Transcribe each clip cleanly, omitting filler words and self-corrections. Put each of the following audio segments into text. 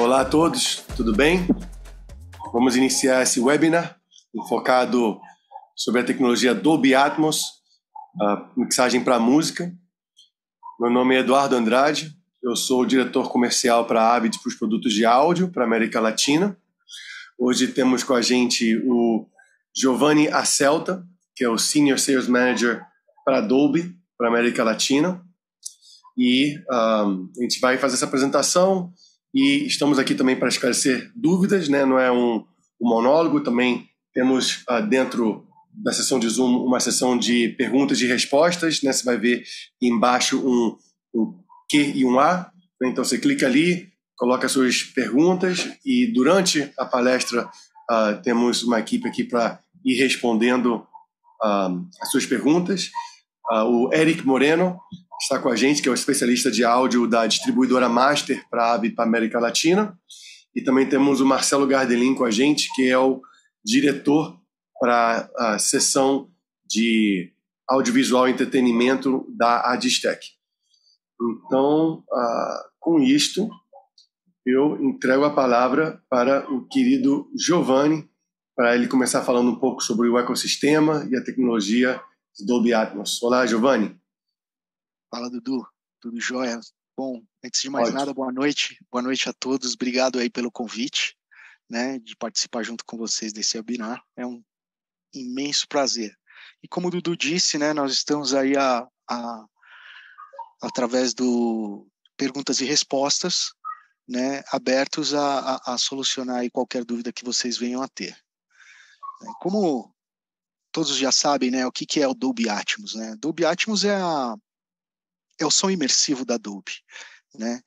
Olá a todos, tudo bem? Vamos iniciar esse webinar focado sobre a tecnologia Dolby Atmos, a mixagem para música. Meu nome é Eduardo Andrade, eu sou o diretor comercial para a Avid para os produtos de áudio para a América Latina. Hoje temos com a gente o Giovanni Acelta, que é o Senior Sales Manager para a Dolby, para a América Latina. E a gente vai fazer essa apresentação e estamos aqui também para esclarecer dúvidas, né? Não é um monólogo, também temos dentro da sessão de Zoom uma sessão de perguntas e respostas, né? Você vai ver embaixo um Q e um A, né? Então você clica ali, coloca suas perguntas e durante a palestra temos uma equipe aqui para ir respondendo as suas perguntas. O Eric Moreno está com a gente, que é o especialista de áudio da distribuidora Master para Avid para América Latina. E também temos o Marcelo Gardelin com a gente, que é o diretor para a seção de audiovisual e entretenimento da Adistec. Então, com isto, eu entrego a palavra para o querido Giovanni, para ele começar falando um pouco sobre o ecossistema e a tecnologia de Dolby Atmos. Olá, Giovanni. Fala, Dudu. Tudo jóia? Bom, antes de mais nada, boa noite. Boa noite a todos. Obrigado aí pelo convite, né, de participar junto com vocês desse webinar. É um imenso prazer. E como o Dudu disse, né, nós estamos aí através do perguntas e respostas, né, abertos a solucionar aí qualquer dúvida que vocês venham a ter. Como todos já sabem, né, o que é o Dolby Atmos, né? Dolby Atmos é o som imersivo da Dolby, né?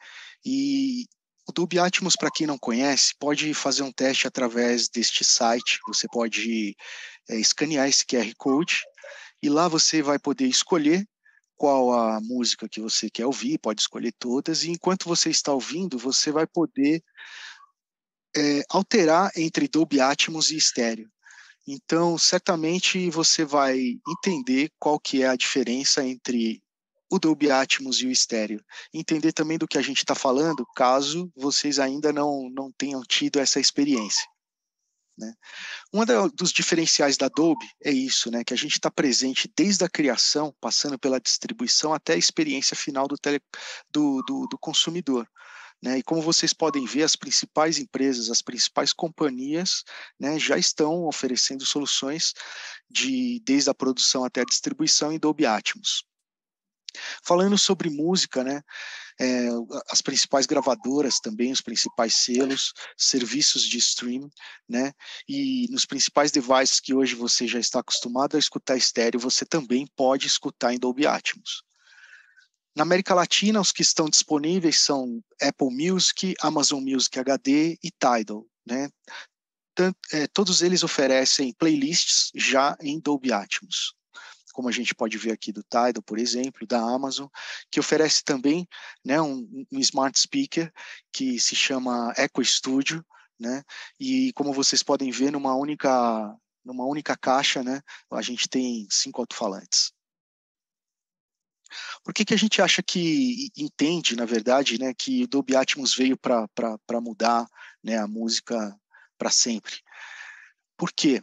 E o Dolby Atmos, para quem não conhece, pode fazer um teste através deste site. Você pode escanear esse QR Code e lá você vai poder escolher qual a música que você quer ouvir, pode escolher todas, e enquanto você está ouvindo, você vai poder alterar entre Dolby Atmos e estéreo. Então, certamente você vai entender qual que é a diferença entre o Dolby Atmos e o estéreo. Entender também do que a gente está falando, caso vocês ainda não tenham tido essa experiência, né? Dos diferenciais da Dolby é isso, né? Que a gente está presente desde a criação, passando pela distribuição até a experiência final do consumidor, né? E como vocês podem ver, as principais empresas, as principais companhias, né, já estão oferecendo soluções desde a produção até a distribuição em Dolby Atmos. Falando sobre música, né, as principais gravadoras também, os principais selos, serviços de streaming, né, e nos principais devices que hoje você já está acostumado a escutar estéreo, você também pode escutar em Dolby Atmos. Na América Latina, os que estão disponíveis são Apple Music, Amazon Music HD e Tidal, né? Todos eles oferecem playlists já em Dolby Atmos, como a gente pode ver aqui do Tidal, por exemplo, da Amazon, que oferece também, né, um smart speaker que se chama Echo Studio, né, e como vocês podem ver, numa única caixa, né, a gente tem 5 alto-falantes. Por que a gente acha que entende, na verdade, né, que o Dolby Atmos veio para mudar, né, a música para sempre? Por quê?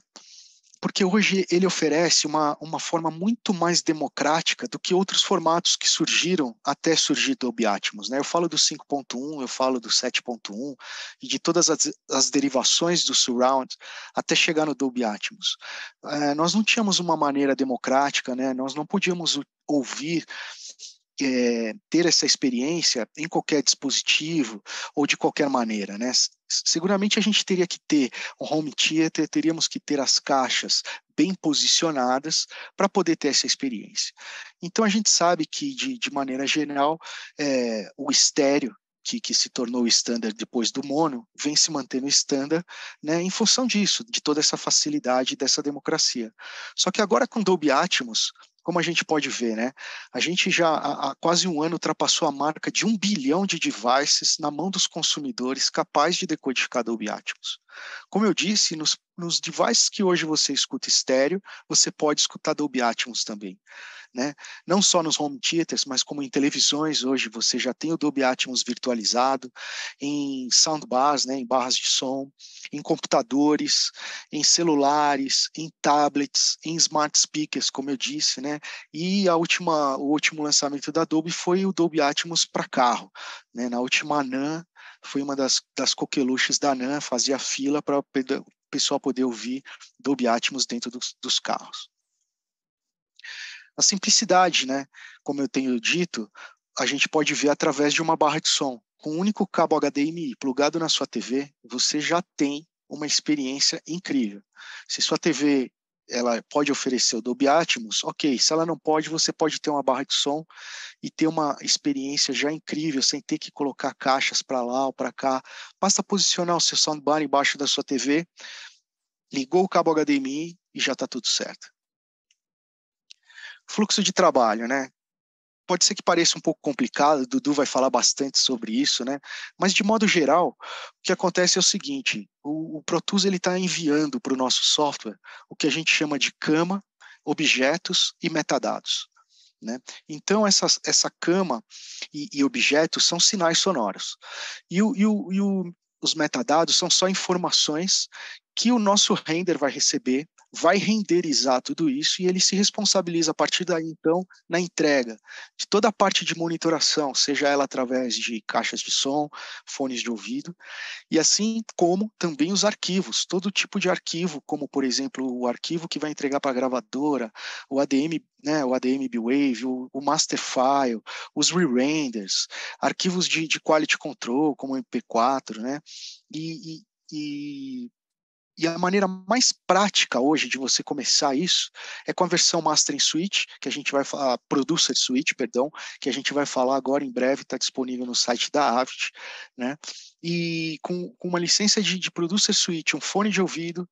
Porque hoje ele oferece uma forma muito mais democrática do que outros formatos que surgiram até surgir Dolby Atmos, né? Eu falo do 5.1, eu falo do 7.1 e de todas as derivações do Surround até chegar no Dolby Atmos. Nós não tínhamos uma maneira democrática, né? Nós não podíamos ouvir, ter essa experiência em qualquer dispositivo ou de qualquer maneira, né? Seguramente a gente teria que ter um home theater, teríamos que ter as caixas bem posicionadas para poder ter essa experiência. Então a gente sabe que, de maneira geral, o estéreo, que se tornou o standard depois do mono, vem se mantendo standard, né, em função disso, de toda essa facilidade, dessa democracia. Só que agora com Dolby Atmos, como a gente pode ver, né, a gente já há quase um ano ultrapassou a marca de 1 bilhão de devices na mão dos consumidores capazes de decodificar Dolby Atmos. Como eu disse, nos nos devices que hoje você escuta estéreo, você pode escutar Dolby Atmos também, né? Não só nos home theaters, mas como em televisões hoje você já tem o Dolby Atmos virtualizado, em soundbars, né, em barras de som, em computadores, em celulares, em tablets, em smart speakers, como eu disse, né? E o último lançamento da Dolby foi o Dolby Atmos para carro, né? Na última ANAM, foi uma das coqueluches da ANAM, fazia fila para o pessoal poder ouvir Dolby Atmos dentro dos carros. A simplicidade, né? Como eu tenho dito, a gente pode ver através de uma barra de som. Com um único cabo HDMI plugado na sua TV, você já tem uma experiência incrível. Se sua TV ela pode oferecer o Dolby Atmos, ok. Se ela não pode, você pode ter uma barra de som e ter uma experiência já incrível, sem ter que colocar caixas para lá ou para cá. Basta posicionar o seu soundbar embaixo da sua TV, ligou o cabo HDMI e já está tudo certo. Fluxo de trabalho, né? Pode ser que pareça um pouco complicado, o Dudu vai falar bastante sobre isso, né? Mas de modo geral, o que acontece é o seguinte, o Pro Tools está enviando para o nosso software o que a gente chama de cama, objetos e metadados, né? Então essa cama e objetos são sinais sonoros, os metadados são só informações que o nosso render vai receber, vai renderizar tudo isso e ele se responsabiliza a partir daí, então, na entrega de toda a parte de monitoração, seja ela através de caixas de som, fones de ouvido, e assim como também os arquivos, todo tipo de arquivo, como, por exemplo, o arquivo que vai entregar para a gravadora, o ADM, né, o ADM B-Wave, o Master File, os re-renders, arquivos de quality control, como o MP4, né, E a maneira mais prática hoje de você começar isso é com a versão Mastering Suite, que a gente vai falar, Producer Suite, perdão, que a gente vai falar agora em breve, está disponível no site da Avid, né? E com uma licença de Producer Suite, um fone de ouvido,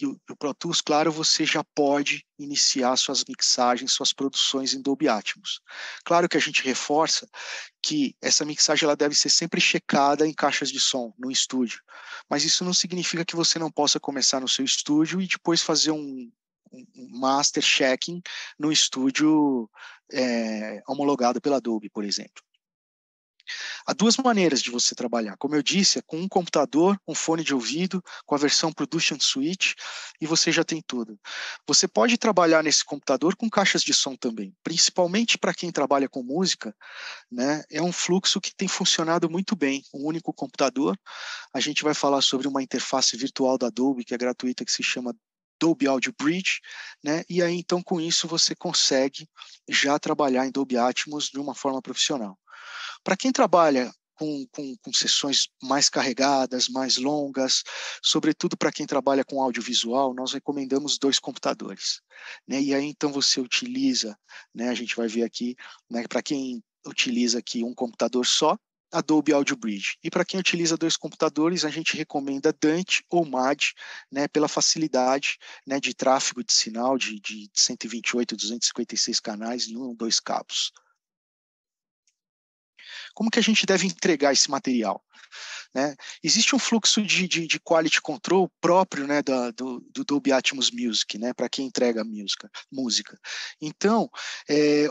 e o Pro Tools, claro, você já pode iniciar suas mixagens, suas produções em Dolby Atmos. Claro que a gente reforça que essa mixagem ela deve ser sempre checada em caixas de som, no estúdio. Mas isso não significa que você não possa começar no seu estúdio e depois fazer um master checking no estúdio homologado pela Adobe, por exemplo. Há duas maneiras de você trabalhar, como eu disse, é com um computador, um fone de ouvido, com a versão Production Suite, e você já tem tudo. Você pode trabalhar nesse computador com caixas de som também, principalmente para quem trabalha com música, né? É um fluxo que tem funcionado muito bem, um único computador. A gente vai falar sobre uma interface virtual da Adobe, que é gratuita, que se chama Dolby Audio Bridge, né? E aí então com isso você consegue já trabalhar em Dolby Atmos de uma forma profissional. Para quem trabalha com sessões mais carregadas, mais longas, sobretudo para quem trabalha com audiovisual, nós recomendamos dois computadores, né? E aí então você utiliza, né? A gente vai ver aqui, né? Para quem utiliza aqui um computador só, Adobe Audio Bridge. E para quem utiliza dois computadores, a gente recomenda Dante ou MADI, né, pela facilidade, né, de tráfego de sinal de 128 a 256 canais em um ou dois cabos. Como que a gente deve entregar esse material, né? Existe um fluxo de quality control próprio, né, do Dolby Atmos Music, né, para quem entrega música. Então,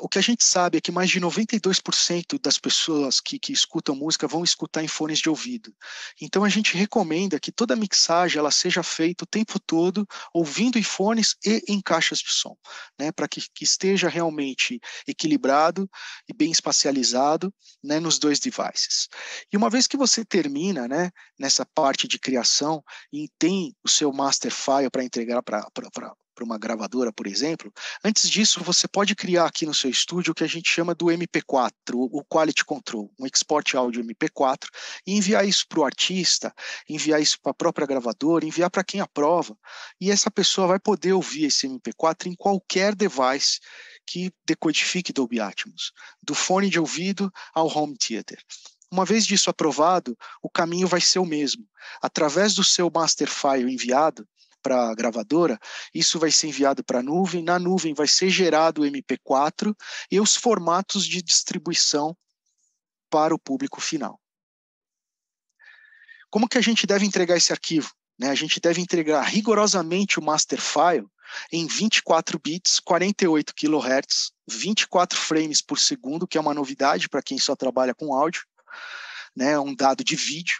o que a gente sabe é que mais de 92% das pessoas que escutam música vão escutar em fones de ouvido. Então, a gente recomenda que toda mixagem ela seja feita o tempo todo ouvindo em fones e em caixas de som, né, para que esteja realmente equilibrado e bem espacializado, né, nos dois devices. E uma vez que você termina, né, nessa parte de criação e tem o seu master file para entregar para uma gravadora, por exemplo, antes disso você pode criar aqui no seu estúdio o que a gente chama do MP4, o Quality Control, um export áudio MP4, e enviar isso para o artista, enviar isso para a própria gravadora, enviar para quem aprova, e essa pessoa vai poder ouvir esse MP4 em qualquer device que decodifique Dolby Atmos, do fone de ouvido ao home theater. Uma vez disso aprovado, o caminho vai ser o mesmo. Através do seu master file enviado para a gravadora, isso vai ser enviado para a nuvem, na nuvem vai ser gerado o MP4 e os formatos de distribuição para o público final. Como que a gente deve entregar esse arquivo? né? A gente deve entregar rigorosamente o master file em 24 bits, 48 kHz, 24 frames por segundo, que é uma novidade para quem só trabalha com áudio, né, um dado de vídeo,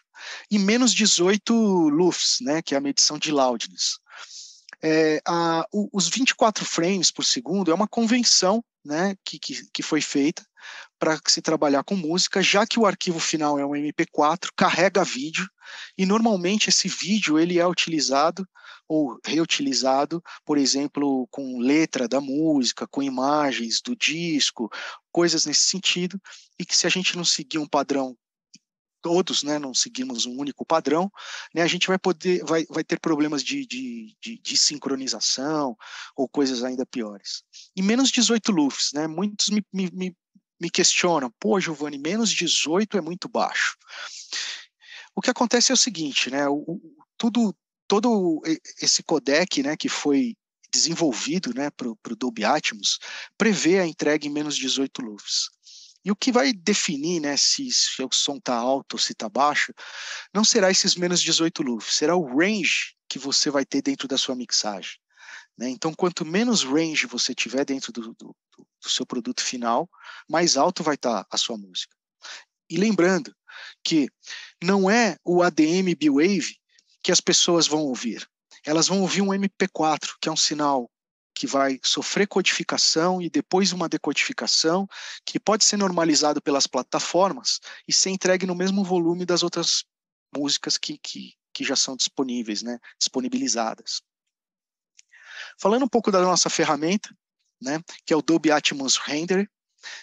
e menos 18 LUFS, né, que é a medição de loudness. Os 24 frames por segundo é uma convenção, né, que foi feita para se trabalhar com música, já que o arquivo final é um MP4, carrega vídeo, e normalmente esse vídeo ele é utilizado ou reutilizado, por exemplo, com letra da música, com imagens do disco, coisas nesse sentido, e que se a gente não seguir um padrão, todos, né, não seguimos um único padrão, né, a gente vai ter problemas de sincronização ou coisas ainda piores. E menos 18 LUFS, né, muitos me questionam, pô, Giovanni, menos 18 é muito baixo. O que acontece é o seguinte, né, todo esse codec, né, que foi desenvolvido, né, para o Dolby Atmos, prevê a entrega em menos 18 LUFS. E o que vai definir, né, se o som está alto ou se está baixo, não será esses menos 18 LUFS, será o range que você vai ter dentro da sua mixagem. Né? Então, quanto menos range você tiver dentro do seu produto final, mais alto vai estar a sua música. E lembrando que não é o ADM B-Wave que as pessoas vão ouvir. Elas vão ouvir um MP4, que é um sinal que vai sofrer codificação e depois uma decodificação que pode ser normalizado pelas plataformas e ser entregue no mesmo volume das outras músicas que já são disponíveis, né, disponibilizadas. Falando um pouco da nossa ferramenta, né, que é o Dolby Atmos Render,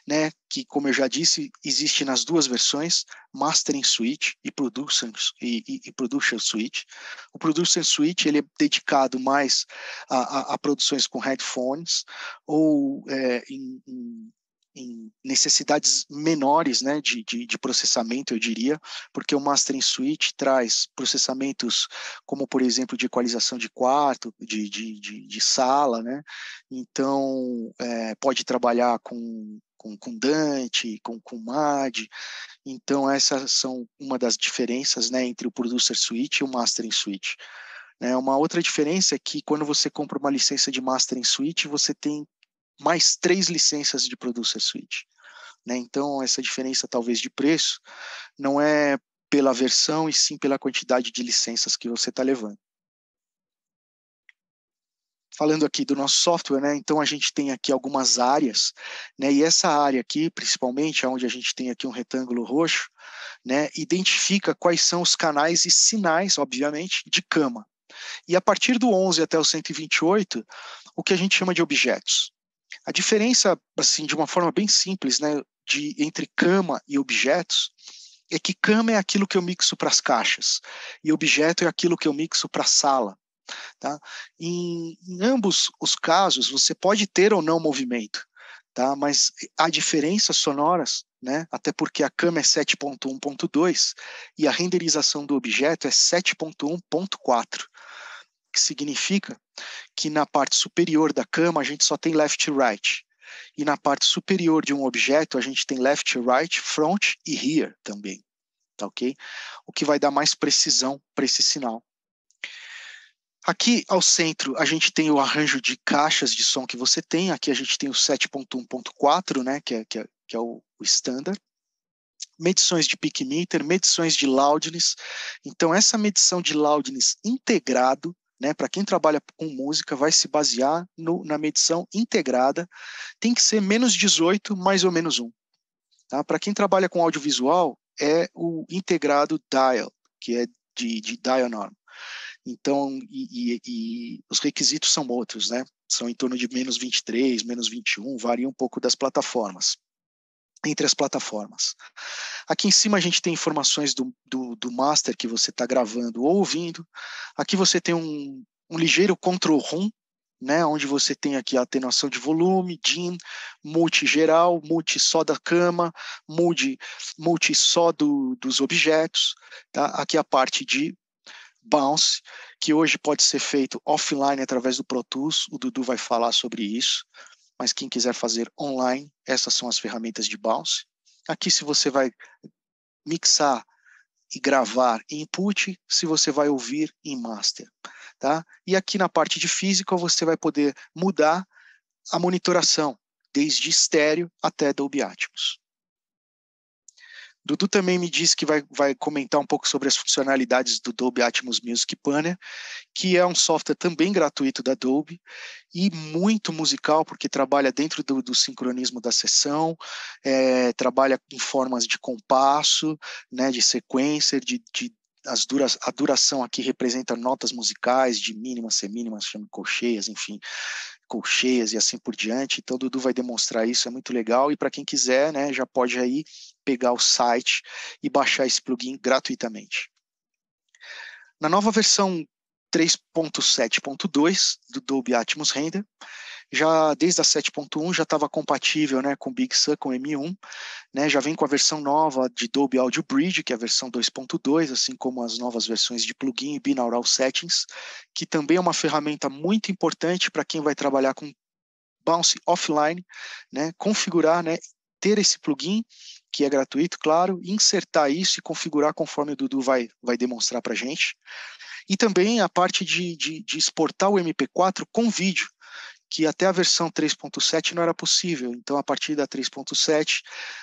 né, que, como eu já disse, existe nas duas versões, Mastering Suite e Production Suite. O Production Suite ele é dedicado mais a produções com headphones ou em necessidades menores, né, de processamento, eu diria, porque o Mastering Suite traz processamentos como, por exemplo, de equalização de quarto, de sala, né? Então, pode trabalhar com Dante, com MADI. Então, essas são uma das diferenças, né, entre o Producer Suite e o Mastering Suite. Né, uma outra diferença é que quando você compra uma licença de Mastering Suite, você tem mais 3 licenças de Producer Suite. Né, então, essa diferença talvez de preço não é pela versão e sim pela quantidade de licenças que você está levando. Falando aqui do nosso software, né? Então a gente tem aqui algumas áreas, né? E essa área aqui, principalmente, onde a gente tem aqui um retângulo roxo, né? Identifica quais são os canais e sinais, obviamente, de cama. E a partir do 11 até o 128, o que a gente chama de objetos. A diferença, assim, de uma forma bem simples, né? Entre cama e objetos, é que cama é aquilo que eu mixo para as caixas e objeto é aquilo que eu mixo para a sala. Tá? Em ambos os casos você pode ter ou não movimento, tá? Mas há diferenças sonoras, né? Até porque a cama é 7.1.2 e a renderização do objeto é 7.1.4, que significa que na parte superior da cama a gente só tem left e right, e na parte superior de um objeto a gente tem left, right, front e rear também, tá, ok? O que vai dar mais precisão para esse sinal. Aqui ao centro a gente tem o arranjo de caixas de som que você tem. Aqui a gente tem o 7.1.4, né, que é o standard. Medições de peak meter, medições de loudness. Então essa medição de loudness integrado, né, para quem trabalha com música, vai se basear na medição integrada. Tem que ser menos 18, mais ou menos 1. Tá? Para quem trabalha com audiovisual, é o integrado dial, que é de dial norm. Então, e os requisitos são outros, né? São em torno de menos 23, menos 21, varia um pouco das plataformas, entre as plataformas. Aqui em cima a gente tem informações do master que você está gravando ou ouvindo. Aqui você tem um ligeiro control room, né? Onde você tem aqui a atenuação de volume, DIN, multi geral, multi só da cama, multi só dos objetos. Tá? Aqui a parte de bounce, que hoje pode ser feito offline através do Pro Tools, o Dudu vai falar sobre isso, mas quem quiser fazer online, essas são as ferramentas de bounce. Aqui se você vai mixar e gravar em input, se você vai ouvir em master, tá? E aqui na parte de física você vai poder mudar a monitoração, desde estéreo até Dolby Atmos. Dudu também me disse que vai comentar um pouco sobre as funcionalidades do Dolby Atmos Music Panner, que é um software também gratuito da Dolby e muito musical, porque trabalha dentro do sincronismo da sessão, trabalha em formas de compasso, né, de sequencer, a duração aqui representa notas musicais de mínimas, semínimas, colcheias, enfim, colcheias e assim por diante. Então, o Dudu vai demonstrar isso, é muito legal. E para quem quiser, né, já pode aí pegar o site e baixar esse plugin gratuitamente. Na nova versão 3.7.2 do Dolby Atmos Render, já desde a 7.1 já estava compatível, né, com Big Sur, com M1, né, já vem com a versão nova de Dolby Audio Bridge, que é a versão 2.2, assim como as novas versões de plugin e binaural settings, que também é uma ferramenta muito importante para quem vai trabalhar com bounce offline, né, configurar, né, ter esse plugin, que é gratuito, claro, insertar isso e configurar conforme o Dudu vai demonstrar para a gente. E também a parte de exportar o MP4 com vídeo, que até a versão 3.7 não era possível. Então, a partir da 3.7,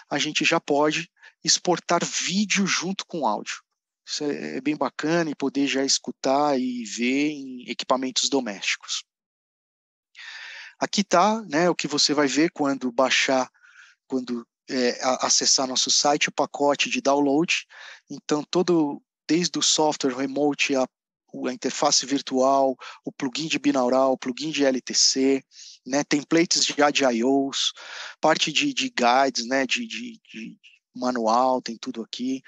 a gente já pode exportar vídeo junto com áudio. Isso é bem bacana e poder já escutar e ver em equipamentos domésticos. Aqui está, né, o que você vai ver quando baixar, quando acessar nosso site, o pacote de download. Então, desde o software remote, a interface virtual, o plugin de binaural, o plugin de LTC, né, templates já de IOs, parte de guides, né, de manual, tem tudo aqui.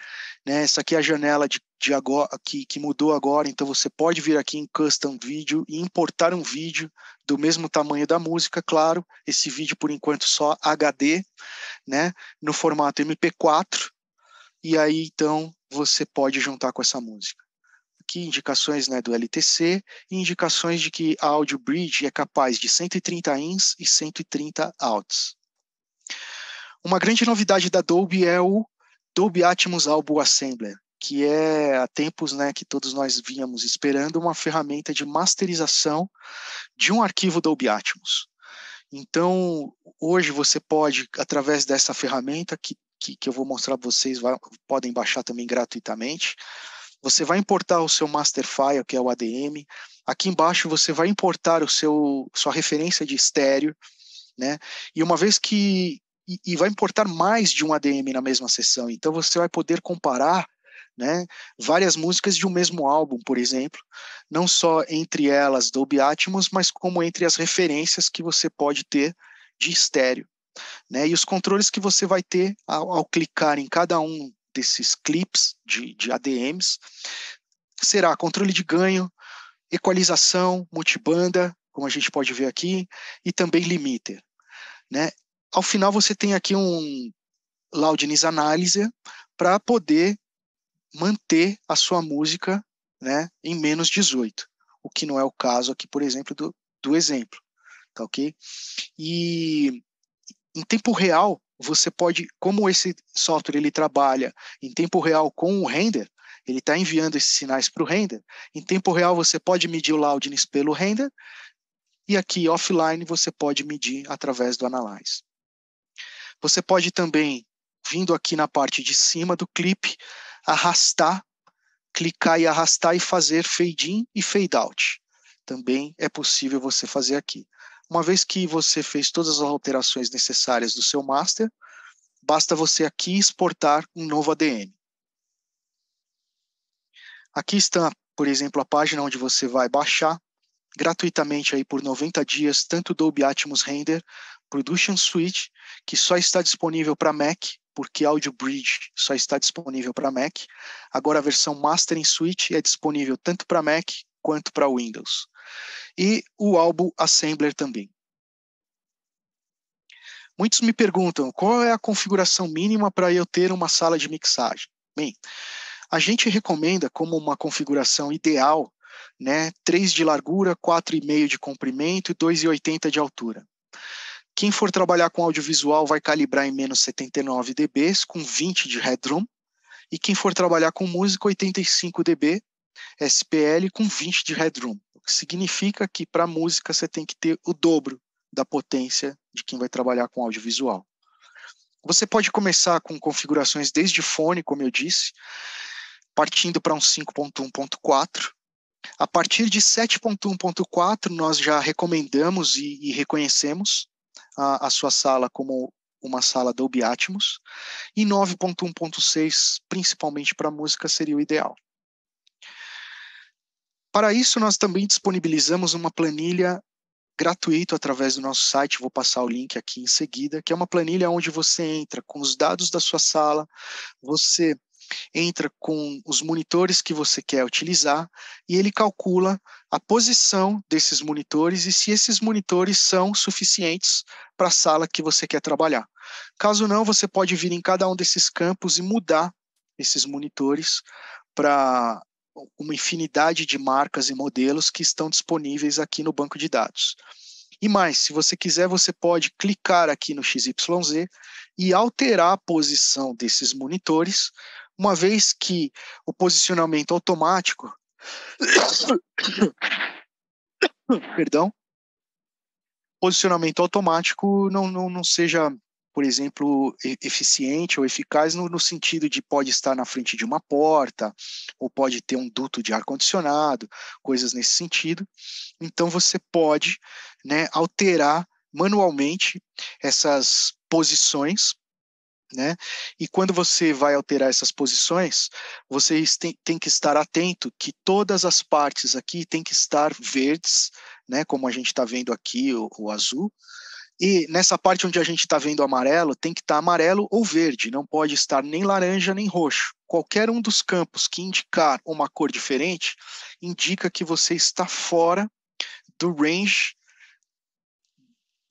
Né, essa aqui é a janela de agora, que mudou agora, então você pode vir aqui em Custom Video e importar um vídeo do mesmo tamanho da música, claro, esse vídeo por enquanto só HD, né, no formato MP4, e aí então você pode juntar com essa música. Aqui indicações, né, do LTC e indicações de que a Audio Bridge é capaz de 130 ins e 130 outs. Uma grande novidade da Dolby é o Dolby Atmos Album Assembler, que é há tempos, né, que todos nós vínhamos esperando uma ferramenta de masterização de um arquivo Dolby Atmos. Então, hoje você pode, através dessa ferramenta que eu vou mostrar para vocês, podem baixar também gratuitamente. Você vai importar o seu master file, que é o ADM. Aqui embaixo você vai importar o sua referência de estéreo, né? E uma vez que vai importar mais de um ADM na mesma sessão, então você vai poder comparar, né, várias músicas de um mesmo álbum, por exemplo, não só entre elas Dolby Atmos, mas como entre as referências que você pode ter de estéreo, né? E os controles que você vai ter ao clicar em cada um desses clips de ADMs, será controle de ganho, equalização, multibanda, como a gente pode ver aqui, e também limiter, né? Ao final você tem aqui um Loudness Analyzer para poder manter a sua música, né, em menos 18, o que não é o caso aqui, por exemplo, do exemplo, tá ok? E em tempo real, você pode, como esse software ele trabalha em tempo real com o render, ele está enviando esses sinais para o render, em tempo real você pode medir o loudness pelo render, e aqui offline você pode medir através do Analyze. Você pode também, vindo aqui na parte de cima do clipe, arrastar, clicar e arrastar e fazer fade in e fade out. Também é possível você fazer aqui. Uma vez que você fez todas as alterações necessárias do seu master, basta você aqui exportar um novo ADM. Aqui está, por exemplo, a página onde você vai baixar gratuitamente aí por 90 dias, tanto o Dolby Atmos Render Production Suite, que só está disponível para Mac, porque Audio Bridge só está disponível para Mac. Agora a versão Mastering Suite é disponível tanto para Mac quanto para Windows. E o Album Assembler também. Muitos me perguntam, qual é a configuração mínima para eu ter uma sala de mixagem? Bem, a gente recomenda como uma configuração ideal, né, 3 de largura, 4,5 de comprimento e 2,80 de altura. Quem for trabalhar com audiovisual vai calibrar em menos 79 dB, com 20 de headroom, E quem for trabalhar com música, 85 dB SPL com 20 de headroom. O que significa que para música você tem que ter o dobro da potência de quem vai trabalhar com audiovisual. Você pode começar com configurações desde fone, como eu disse, partindo para um 5.1.4. A partir de 7.1.4, nós já recomendamos e reconhecemos a sua sala como uma sala Dolby Atmos, e 9.1.6, principalmente para música, seria o ideal. Para isso, nós também disponibilizamos uma planilha gratuita através do nosso site, vou passar o link aqui em seguida, que é uma planilha onde você entra com os dados da sua sala, você entra com os monitores que você quer utilizar e ele calcula a posição desses monitores e se esses monitores são suficientes para a sala que você quer trabalhar. Caso não, você pode vir em cada um desses campos e mudar esses monitores para uma infinidade de marcas e modelos que estão disponíveis aqui no banco de dados. E mais, se você quiser, você pode clicar aqui no XYZ e alterar a posição desses monitores, uma vez que o posicionamento automático perdão, posicionamento automático não seja, por exemplo, eficiente ou eficaz no sentido de pode estar na frente de uma porta ou pode ter um duto de ar-condicionado, coisas nesse sentido. Então você pode, né, alterar manualmente essas posições, né? E quando você vai alterar essas posições, vocês têm que estar atento que todas as partes aqui têm que estar verdes, né? Como a gente está vendo aqui, o azul. E nessa parte onde a gente está vendo amarelo, tem que estar amarelo ou verde, não pode estar nem laranja nem roxo. Qualquer um dos campos que indicar uma cor diferente, indica que você está fora do range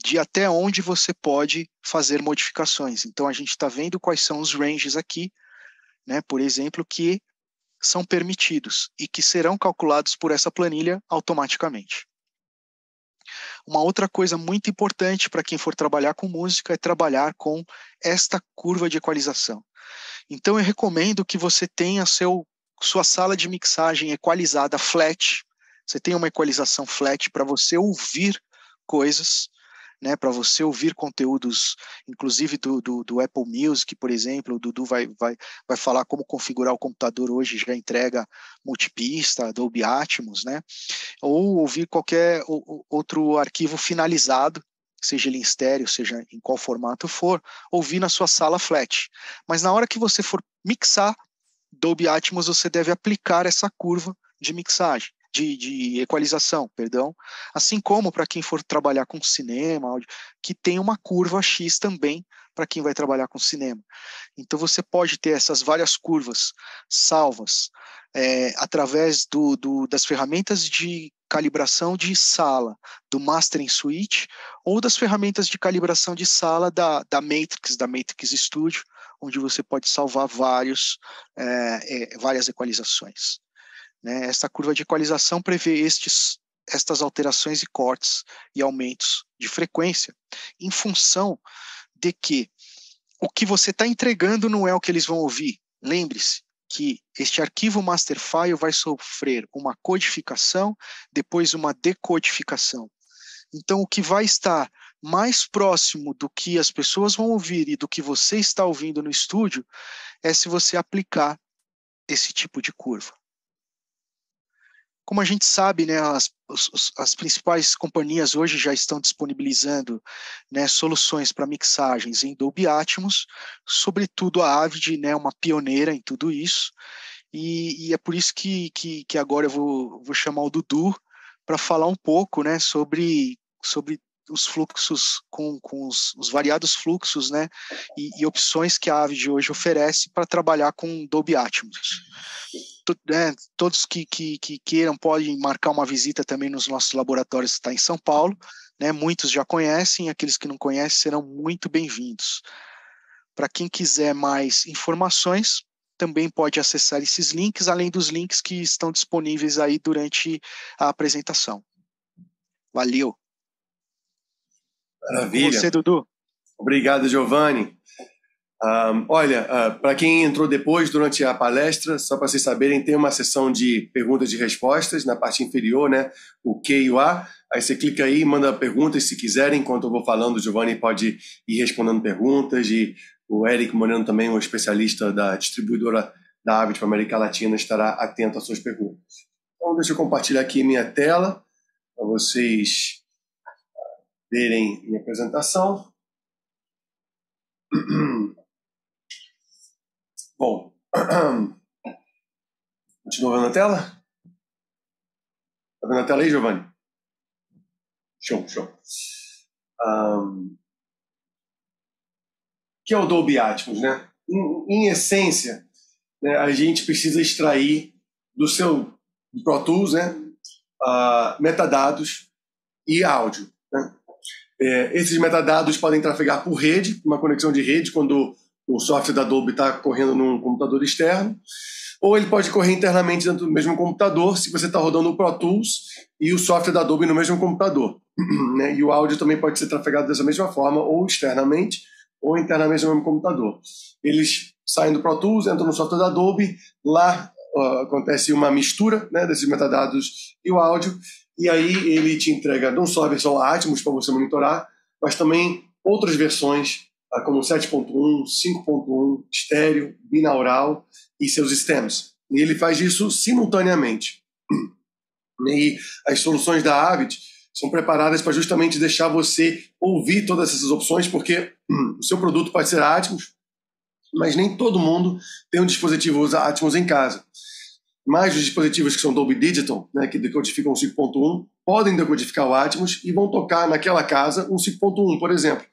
de até onde você pode fazer modificações. Então, a gente está vendo quais são os ranges aqui, né, por exemplo, que são permitidos e que serão calculados por essa planilha automaticamente. Uma outra coisa muito importante para quem for trabalhar com música é trabalhar com esta curva de equalização. Então, eu recomendo que você tenha sua sala de mixagem equalizada flat, você tenha uma equalização flat para você ouvir coisas, né, para você ouvir conteúdos, inclusive do Apple Music, por exemplo. O Dudu vai falar como configurar o computador hoje, já entrega multipista, Dolby Atmos, né? Ou ouvir qualquer outro arquivo finalizado, seja ele em estéreo, seja em qual formato for, ouvir na sua sala flat. Mas na hora que você for mixar Dolby Atmos, você deve aplicar essa curva de mixagem. De equalização, perdão, assim como para quem for trabalhar com cinema, áudio, que tem uma curva X também para quem vai trabalhar com cinema. Então você pode ter essas várias curvas salvas através das ferramentas de calibração de sala do Mastering Suite ou das ferramentas de calibração de sala da Matrix Studio, onde você pode salvar várias equalizações. Esta curva de equalização prevê estas alterações e cortes e aumentos de frequência em função de que o que você está entregando não é o que eles vão ouvir. Lembre-se que este arquivo master file vai sofrer uma codificação, depois uma decodificação. Então, o que vai estar mais próximo do que as pessoas vão ouvir e do que você está ouvindo no estúdio é se você aplicar esse tipo de curva. Como a gente sabe, né, as principais companhias hoje já estão disponibilizando, né, soluções para mixagens em Dolby Atmos, sobretudo a Avid, né, uma pioneira em tudo isso, e é por isso que agora eu vou chamar o Dudu para falar um pouco, né, sobre os fluxos, com os variados fluxos, né, e opções que a Avid hoje oferece para trabalhar com Dolby Atmos. Todos que queiram podem marcar uma visita também nos nossos laboratórios que está em São Paulo, né? Muitos já conhecem, aqueles que não conhecem serão muito bem-vindos. Para quem quiser mais informações, também pode acessar esses links, além dos links que estão disponíveis aí durante a apresentação. Valeu! Maravilha! Com você, Dudu. Obrigado, Giovanni. Olha, para quem entrou depois, durante a palestra, só para vocês saberem, tem uma seção de perguntas e respostas na parte inferior, né? O Q e o A. Aí você clica aí, manda perguntas se quiserem. Enquanto eu vou falando, o Giovanni pode ir respondendo perguntas. E o Eric Moreno também, um especialista da distribuidora da Avid para a América Latina, estará atento às suas perguntas. Então, deixa eu compartilhar aqui minha tela para vocês verem minha apresentação. Bom, continua vendo a tela? Está vendo a tela aí, Giovanni? Show, show. O que é o Dolby Atmos, né? Em essência, né, a gente precisa extrair do seu Pro Tools, né, metadados e áudio, né? Esses metadados podem trafegar por rede, uma conexão de rede, quando o software da Dolby está correndo num computador externo, ou ele pode correr internamente dentro do mesmo computador, se você está rodando o Pro Tools e o software da Dolby no mesmo computador. Né? E o áudio também pode ser trafegado dessa mesma forma, ou externamente, ou internamente no mesmo computador. Eles saem do Pro Tools, entram no software da Dolby, lá acontece uma mistura, né, desses metadados e o áudio, e aí ele te entrega não só a versão Atmos para você monitorar, mas também outras versões como 7.1, 5.1, estéreo, binaural e seus stems. E ele faz isso simultaneamente. E as soluções da Avid são preparadas para justamente deixar você ouvir todas essas opções, porque o seu produto pode ser Atmos, mas nem todo mundo tem um dispositivo usa Atmos em casa. Mas os dispositivos que são Dolby Digital, né, que decodificam o 5.1, podem decodificar o Atmos e vão tocar naquela casa um 5.1, por exemplo.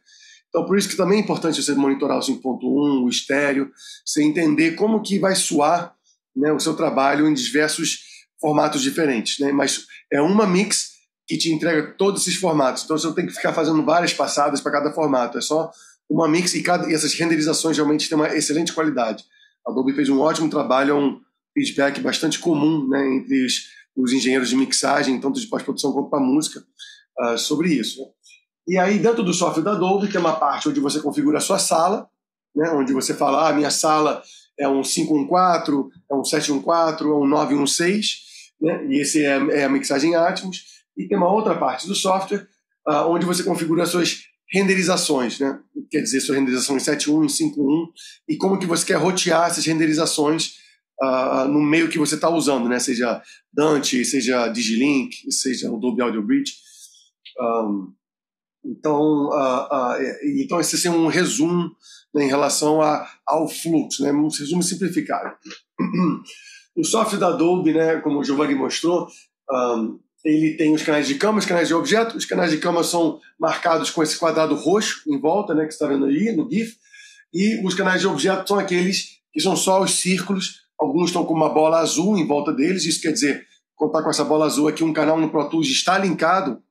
Então, por isso que também é importante você monitorar o 5.1, o estéreo, você entender como que vai soar, né, o seu trabalho em diversos formatos diferentes. Né? Mas é uma mix que te entrega todos esses formatos. Então, você não tem que ficar fazendo várias passadas para cada formato. É só uma mix e essas renderizações realmente têm uma excelente qualidade. A Adobe fez um ótimo trabalho, é um feedback bastante comum, né, entre os engenheiros de mixagem, tanto de pós-produção quanto para música, sobre isso. Né? E aí, dentro do software da Dolby, tem uma parte onde você configura a sua sala, né, onde você fala, minha sala é um 514, é um 714, é um 916, né, e esse é a mixagem Atmos. E tem uma outra parte do software onde você configura as suas renderizações, né, quer dizer, sua renderização em 7.1, em 5.1, e como que você quer rotear essas renderizações no meio que você está usando, né, seja Dante, seja DigiLink, seja o Dolby Audio Bridge. Então esse é um resumo, né, em relação ao fluxo, né, um resumo simplificado. O software da Dolby, né, como o Giovanni mostrou, ele tem os canais de cama, os canais de objeto. Os canais de cama são marcados com esse quadrado roxo em volta, né, que você está vendo aí no GIF, e os canais de objeto são aqueles que são só os círculos, alguns estão com uma bola azul em volta deles, isso quer dizer, contar com essa bola azul aqui, um canal no Pro Tools está linkado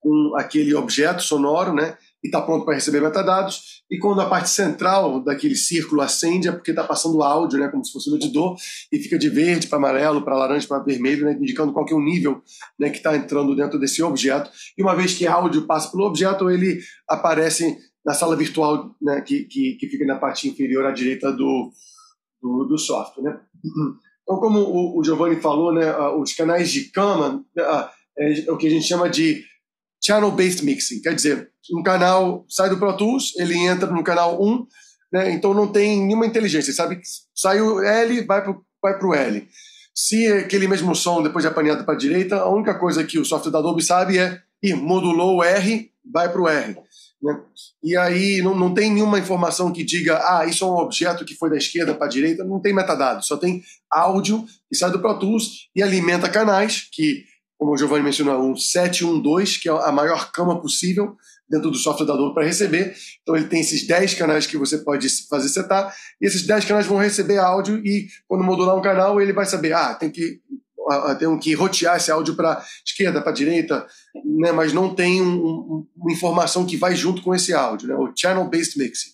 com aquele objeto sonoro, né? E está pronto para receber metadados. E quando a parte central daquele círculo acende, é porque está passando áudio, né? Como se fosse um medidor, e fica de verde para amarelo, para laranja, para vermelho, né? Indicando qual que é o nível, né, que está entrando dentro desse objeto. E uma vez que áudio passa pelo objeto, ele aparece na sala virtual, né, que fica na parte inferior à direita do software, né? Então, como o Giovanni falou, né, os canais de cama é o que a gente chama de Channel-based mixing, quer dizer, um canal sai do Pro Tools, ele entra no canal 1, né, então não tem nenhuma inteligência, sabe que sai o L, vai pro L. Se aquele mesmo som, depois de apanhado para a direita, a única coisa que o software da Adobe sabe é, modulou o R, vai pro R. Né? E aí não tem nenhuma informação que diga, isso é um objeto que foi da esquerda para a direita, não tem metadado, só tem áudio que sai do Pro Tools e alimenta canais que, como o Giovanni mencionou, um 712, que é a maior cama possível dentro do software da Dolby para receber. Então ele tem esses 10 canais que você pode fazer setar, e esses 10 canais vão receber áudio, e quando modular um canal ele vai saber, tem que rotear esse áudio para esquerda, para direita, né? Mas não tem uma informação que vai junto com esse áudio, né? O Channel-based mixing.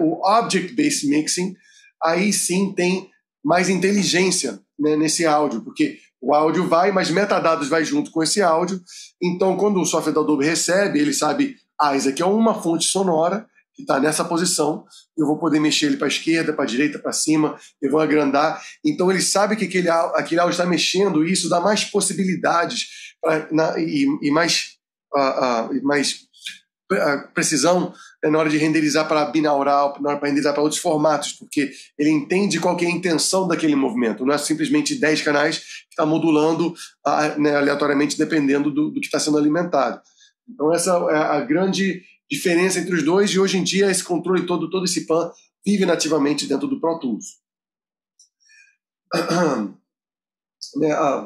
O Object-based mixing, aí sim tem mais inteligência, né, nesse áudio, porque o áudio vai, mas metadados vai junto com esse áudio. Então, quando o software da Adobe recebe, ele sabe, isso aqui é uma fonte sonora, que está nessa posição, eu vou poder mexer ele para a esquerda, para a direita, para cima, eu vou agrandar. Então ele sabe que aquele áudio está mexendo e isso dá mais possibilidades e mais precisão na hora de renderizar para binaural, na hora para renderizar para outros formatos, porque ele entende qual que é a intenção daquele movimento. Não é simplesmente 10 canais que está modulando aleatoriamente dependendo do que está sendo alimentado. Então essa é a grande diferença entre os dois, e hoje em dia esse controle todo esse PAN vive nativamente dentro do Pro Tools.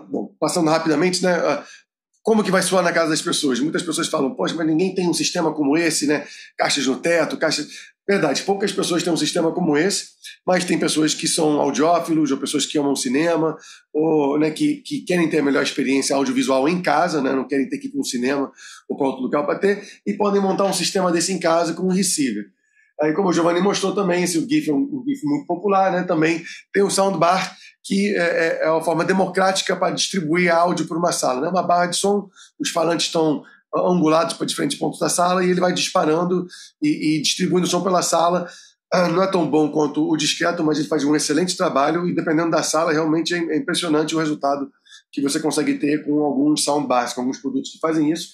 Bom, passando rapidamente, como que vai soar na casa das pessoas? Muitas pessoas falam, poxa, mas ninguém tem um sistema como esse, né? Caixas no teto, caixas... Verdade, poucas pessoas têm um sistema como esse, mas tem pessoas que são audiófilos, ou pessoas que amam cinema, ou que querem ter a melhor experiência audiovisual em casa, não querem ter que ir para um cinema ou para outro lugar para ter, e podem montar um sistema desse em casa com um receiver. Aí, como o Giovanni mostrou também, esse GIF é um GIF muito popular, também tem o soundbar, que é uma forma democrática para distribuir áudio para uma sala. Uma barra de som, os falantes estão angulados para diferentes pontos da sala e ele vai disparando e distribuindo o som pela sala. Não é tão bom quanto o discreto, mas ele faz um excelente trabalho e, dependendo da sala, realmente é impressionante o resultado que você consegue ter com alguns soundbars, com alguns produtos que fazem isso.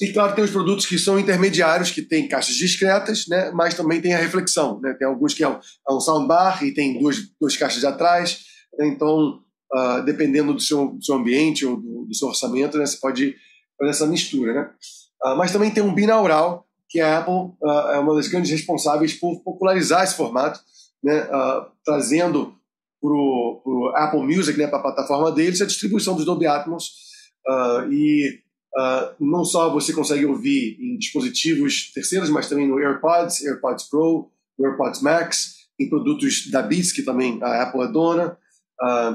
E, claro, tem os produtos que são intermediários, que têm caixas discretas, mas também tem a reflexão. Tem alguns que é um soundbar e tem duas caixas atrás. Então, dependendo do seu ambiente ou do seu orçamento, você pode fazer essa mistura. Mas também tem um binaural, que a Apple é uma das grandes responsáveis por popularizar esse formato, trazendo para o Apple Music, para a plataforma deles, a distribuição dos Dolby Atmos. Não só você consegue ouvir em dispositivos terceiros, mas também no AirPods, AirPods Pro, AirPods Max, em produtos da Beats, que também a Apple é dona.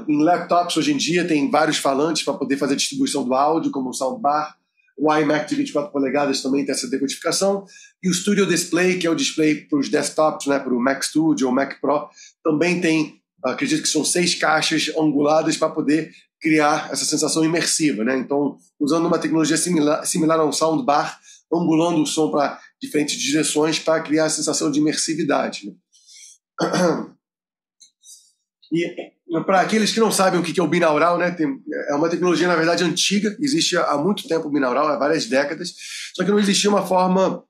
Em laptops, hoje em dia, tem vários falantes para poder fazer a distribuição do áudio, como o soundbar. O iMac de 24 polegadas também tem essa decodificação. E o Studio Display, que é o display para os desktops, para o Mac Studio ou Mac Pro, também tem, acredito que são 6 caixas anguladas para poder criar essa sensação imersiva. Então, usando uma tecnologia similar a um soundbar, angulando o som para diferentes direções para criar a sensação de imersividade. E para aqueles que não sabem o que é o binaural, é uma tecnologia, na verdade, antiga, existe há muito tempo o binaural, há várias décadas, só que não existia uma forma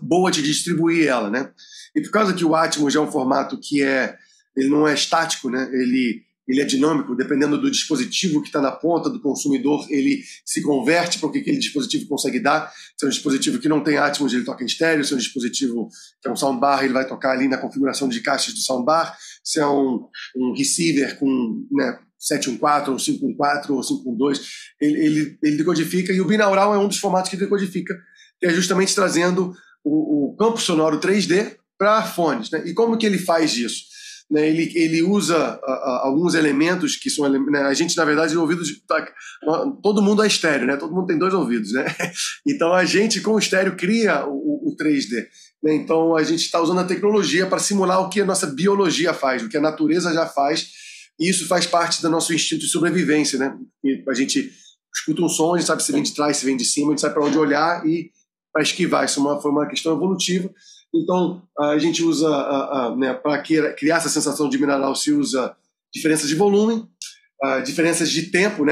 boa de distribuir ela, E por causa que o Atmos é um formato que ele não é estático, ele é dinâmico, dependendo do dispositivo que está na ponta do consumidor, ele se converte para o que aquele dispositivo consegue dar. Se é um dispositivo que não tem Atmos, ele toca em estéreo. Se é um dispositivo que é um soundbar, ele vai tocar ali na configuração de caixas do soundbar. Se é um receiver com 714, ou 514, ou 512, ele decodifica. E o binaural é um dos formatos que decodifica, que é justamente trazendo o campo sonoro 3D para fones. E como que ele faz isso? Ele usa alguns elementos que são... A gente, na verdade, todo mundo é estéreo, todo mundo tem 2 ouvidos. Então, a gente, com o estéreo, cria o 3D. Então, a gente está usando a tecnologia para simular o que a nossa biologia faz, o que a natureza já faz, e isso faz parte do nosso instinto de sobrevivência. A gente escuta um som, a gente sabe se vem de trás, se vem de cima, a gente sabe para onde olhar e para esquivar. Isso foi uma questão evolutiva. Então, a gente usa, para criar essa sensação de binaural, se usa diferenças de volume, diferenças de tempo,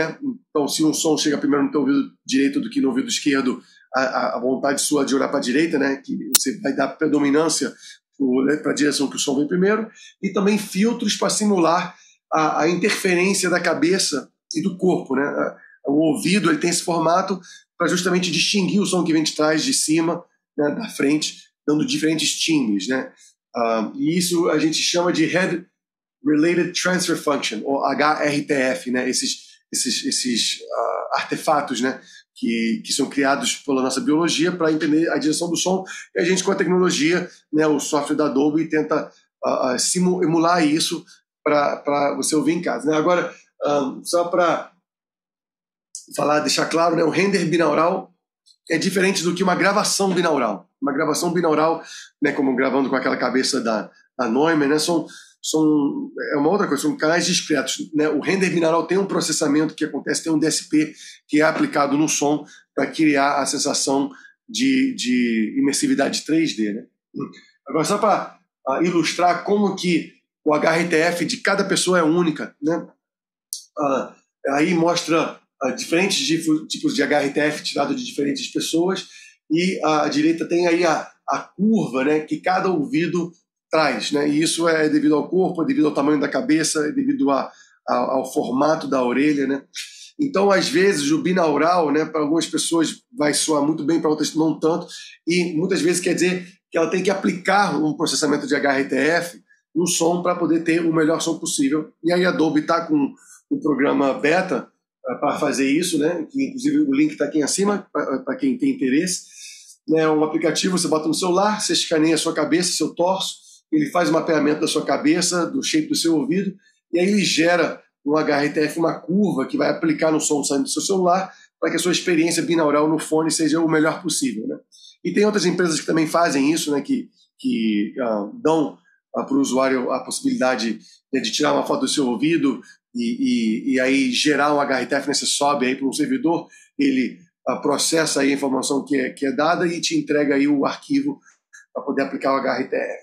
Então, se um som chega primeiro no teu ouvido direito do que no ouvido esquerdo, a vontade sua de olhar para a direita, que você vai dar predominância para a direção que o som vem primeiro, e também filtros para simular a interferência da cabeça e do corpo, O ouvido ele tem esse formato para justamente distinguir o som que vem de trás, de cima, da frente, dando diferentes timbres, E isso a gente chama de Head Related Transfer Function, ou HRTF, Esses artefatos, que são criados pela nossa biologia para entender a direção do som. E a gente, com a tecnologia, o software da Adobe, tenta emular isso para você ouvir em casa. Agora, só para deixar claro, o render binaural é diferente do que uma gravação binaural. Uma gravação binaural, como gravando com aquela cabeça da Neumann, é uma outra coisa, são canais discretos. O render binaural tem um processamento que acontece, tem um DSP que é aplicado no som para criar a sensação de imersividade 3D. Agora, só para ilustrar como que o HRTF de cada pessoa é única, né? Aí mostra diferentes tipos de HRTF tirado de diferentes pessoas, e à direita tem aí a curva, né, que cada ouvido traz, né? E isso é devido ao corpo, é devido ao tamanho da cabeça, é devido ao formato da orelha, né? Então, às vezes, o binaural, né, para algumas pessoas vai soar muito bem, para outras não tanto, e muitas vezes quer dizer que ela tem que aplicar um processamento de HRTF no som para poder ter o melhor som possível. E aí a Adobe está com um programa beta para fazer isso, né? Que, inclusive, o link está aqui em cima, para quem tem interesse. É um aplicativo, você bota no celular, você escaneia a sua cabeça, seu torso, ele faz o mapeamento da sua cabeça, do shape do seu ouvido, e aí ele gera um HRTF, uma curva que vai aplicar no som saindo do seu celular para que a sua experiência binaural no fone seja o melhor possível, né? E tem outras empresas que também fazem isso, né? Que dão para o usuário a possibilidade, né, de tirar uma foto do seu ouvido e aí gerar um HRTF, né? Você sobe aí para um servidor, ele processa aí a informação que é dada e te entrega aí o arquivo para poder aplicar o HRTF.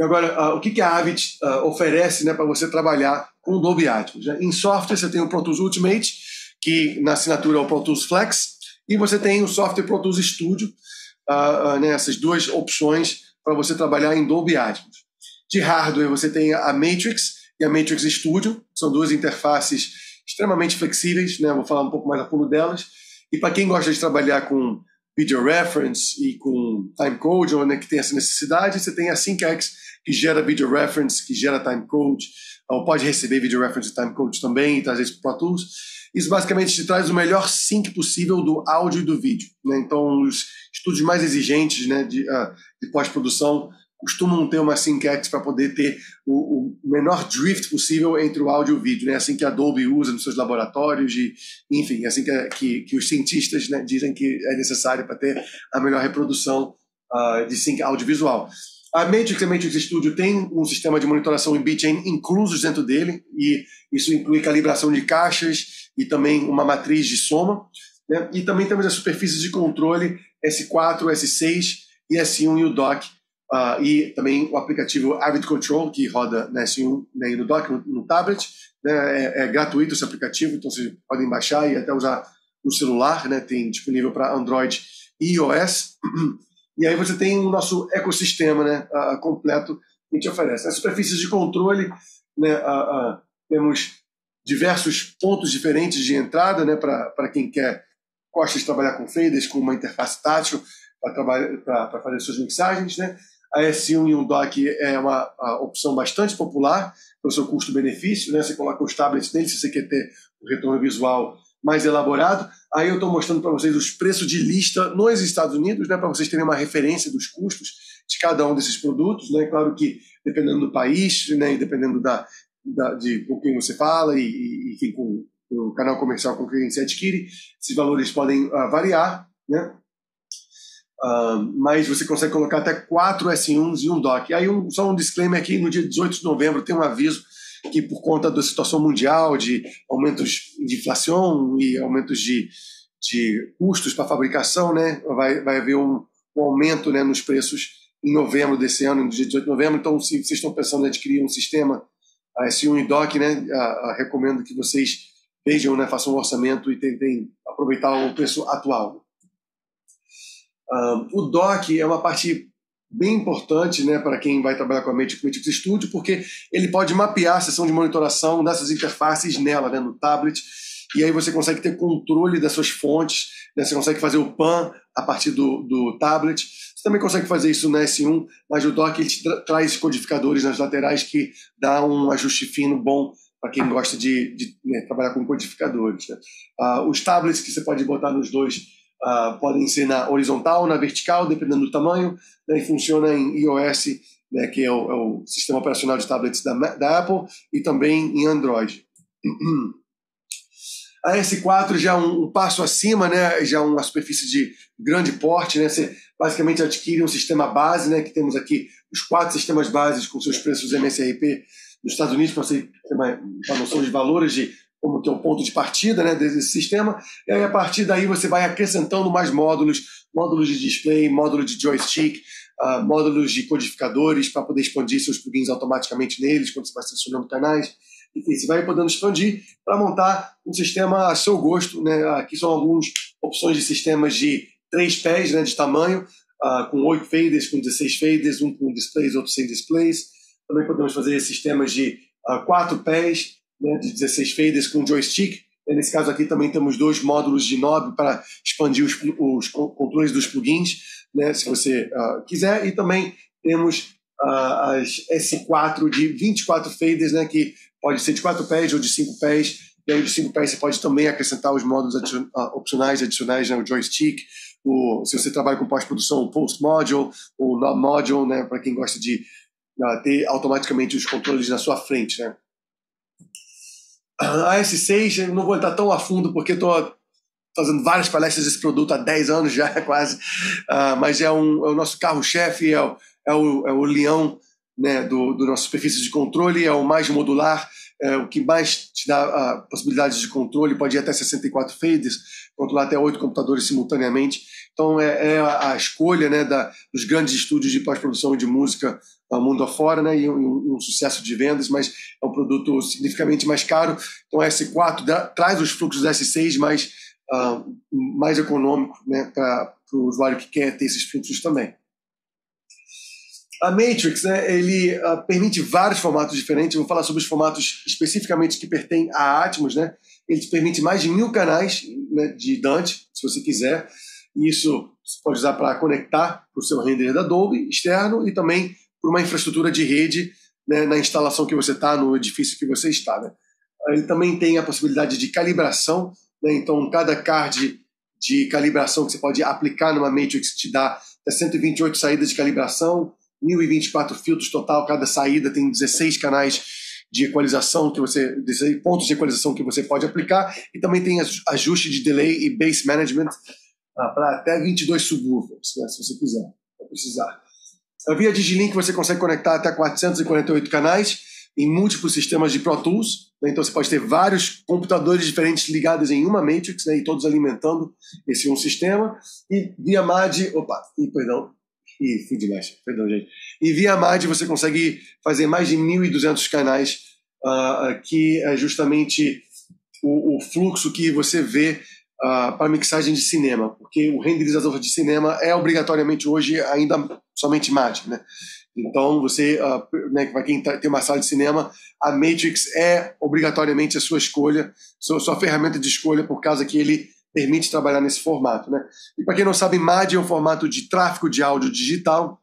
Agora, o que a Avid oferece, né, para você trabalhar com o Dolby Atmos? Né? Em software, você tem o Pro Tools Ultimate, que na assinatura é o Pro Tools Flex, e você tem o software Pro Tools Studio, né, essas duas opções para você trabalhar em Dolby Atmos. De hardware, você tem a Matrix e a Matrix Studio, são duas interfaces extremamente flexíveis, né? Vou falar um pouco mais a fundo delas. E para quem gosta de trabalhar com Video Reference e com Timecode, né, que tem essa necessidade, você tem a SyncX, que gera Video Reference, que gera Timecode, ou pode receber Video Reference e Timecode também, e trazer isso para o Pro Tools. Isso basicamente te traz o melhor sync possível do áudio e do vídeo, né? Então, os estúdios mais exigentes, né, de pós-produção costumam ter uma SyncX para poder ter o menor drift possível entre o áudio e o vídeo, né? Assim que a Adobe usa nos seus laboratórios, e, enfim, assim que os cientistas, né, dizem que é necessário para ter a melhor reprodução de sync audiovisual. A Matrix Studio tem um sistema de monitoração em bitchain incluso dentro dele, e isso inclui calibração de caixas e também uma matriz de soma, né? E também temos as superfícies de controle S4, S6 e S1 e o dock, e também o aplicativo Avid Control, que roda na S1, né, e no dock, no tablet, né? É gratuito esse aplicativo, então vocês podem baixar e até usar no celular, né? Tem disponível para Android e iOS. E aí você tem o nosso ecossistema, né, completo que te oferece. As superfícies de controle, né, temos diversos pontos diferentes de entrada, né, para quem gosta de trabalhar com faders, com uma interface tátil para fazer suas mixagens, né? A S1 e um dock é uma opção bastante popular para o seu custo-benefício, né? Você coloca os tablets nele se você quer ter um retorno visual mais elaborado. Aí eu estou mostrando para vocês os preços de lista nos Estados Unidos, né, para vocês terem uma referência dos custos de cada um desses produtos, né? Claro que dependendo do país, né, e dependendo de com quem você fala e enfim, com o canal comercial com quem você adquire, esses valores podem variar, né? Mas você consegue colocar até 4 S1s e um dock. Aí só um disclaimer aqui, no dia 18 de novembro tem um aviso que, por conta da situação mundial, de aumentos de inflação e aumentos de custos para fabricação, né, vai haver um aumento, né, nos preços em novembro desse ano, no dia 18 de novembro. Então, se vocês estão pensando em adquirir um sistema S1 e dock, né, recomendo que vocês vejam, né, façam um orçamento e tentem aproveitar o preço atual. O dock é uma parte bem importante, né, para quem vai trabalhar com a Matrix Studio, porque ele pode mapear a seção de monitoração dessas interfaces nela, né, no tablet, e aí você consegue ter controle das suas fontes, né, você consegue fazer o pan a partir do tablet, você também consegue fazer isso na S1, mas o dock ele traz codificadores nas laterais que dá um ajuste fino bom para quem gosta de né, trabalhar com codificadores, né. Os tablets que você pode botar nos dois podem ser na horizontal, na vertical, dependendo do tamanho, né, e funciona em iOS, né, que é o sistema operacional de tablets da Apple, e também em Android. A S4 já é um passo acima, né, já é uma superfície de grande porte, né, você basicamente adquire um sistema base, né, que temos aqui os 4 sistemas bases com seus preços MSRP nos Estados Unidos, para você ter uma noção de valores de como que é um ponto de partida, né, desse sistema, e aí a partir daí você vai acrescentando mais módulos, módulos de display, módulo de joystick, módulos de codificadores para poder expandir seus plugins automaticamente neles quando você vai selecionando canais. Enfim, você vai podendo expandir para montar um sistema a seu gosto, né? Aqui são algumas opções de sistemas de 3 pés, né, de tamanho, com 8 faders, com 16 faders, um com displays, outro sem displays. Também podemos fazer sistemas de 4 pés, né, de 16 faders com joystick. Nesse caso aqui também temos 2 módulos de knob para expandir os controles dos plugins, né, se você quiser. E também temos as S4 de 24 faders, né, que pode ser de 4 pés ou de 5 pés. E aí de 5 pés você pode também acrescentar os módulos opcionais, adicionais, né, o joystick. Se você trabalha com pós-produção, o Post Module, o Knob Module, né, para quem gosta de ter automaticamente os controles na sua frente, né. A S6, eu não vou entrar tão a fundo porque estou fazendo várias palestras desse produto há 10 anos já, quase, mas é o nosso carro-chefe, é o leão, né, do nosso superfície de controle, é o mais modular, é o que mais te dá possibilidades de controle, pode ir até 64 faders, controlar até 8 computadores simultaneamente. Então é a escolha, né, dos grandes estúdios de pós-produção de música mundo afora, né, e um sucesso de vendas, mas é um produto significativamente mais caro. Então a S4 traz os fluxos da S6 mais econômico, né, para o usuário que quer ter esses fluxos também. A Matrix, né, ele permite vários formatos diferentes. Eu vou falar sobre os formatos especificamente que pertencem a Atmos, né. Ele te permite mais de 1000 canais, né, de Dante, se você quiser. Isso você pode usar para conectar para o seu render da Dolby externo e também por uma infraestrutura de rede, né, na instalação que você está, no edifício que você está, né. Ele também tem a possibilidade de calibração, né, então cada card de calibração que você pode aplicar numa Matrix te dá 128 saídas de calibração, 1024 filtros total, cada saída tem 16 canais de equalização, 16 pontos de equalização que você pode aplicar, e também tem ajuste de delay e bass management para até 22 subwoofers, né, se você quiser, vai precisar. Via DigiLink você consegue conectar até 448 canais em múltiplos sistemas de Pro Tools, né? Então você pode ter vários computadores diferentes ligados em uma Matrix, né, e todos alimentando esse um sistema. E via MADI, E via MADI você consegue fazer mais de 1200 canais, que é justamente o fluxo que você vê para mixagem de cinema, porque o renderizador de cinema é obrigatoriamente hoje ainda somente MADI, né? Então você, né, para quem tem uma sala de cinema, a Matrix é obrigatoriamente a sua escolha, sua ferramenta de escolha, por causa que ele permite trabalhar nesse formato, né? E para quem não sabe, MADI é um formato de tráfego de áudio digital,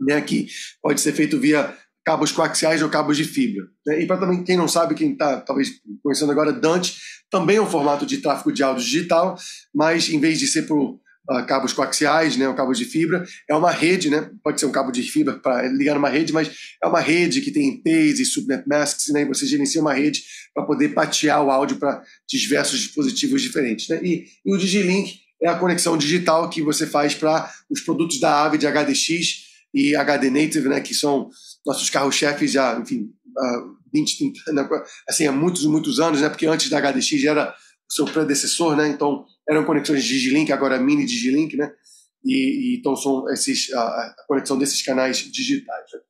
né, que pode ser feito via cabos coaxiais ou cabos de fibra, né? E para também quem não sabe, quem está talvez conhecendo agora, Dante também é um formato de tráfego de áudio digital, mas em vez de ser por cabos coaxiais, né, ou cabos de fibra, é uma rede, né, pode ser um cabo de fibra para ligar numa rede, mas é uma rede que tem IPs e subnet masks, né, e você gerencia uma rede para poder patear o áudio para diversos dispositivos diferentes, né? E o DigiLink é a conexão digital que você faz para os produtos da Avid, HDX e HD Native, né, que são nossos carros-chefes já, enfim, há 20, 30, né, assim, há muitos, muitos anos, né, porque antes da HDX era o seu predecessor, né, então eram conexões de DigiLink, agora mini DigiLink, né, e então são a conexão desses canais digitais, né.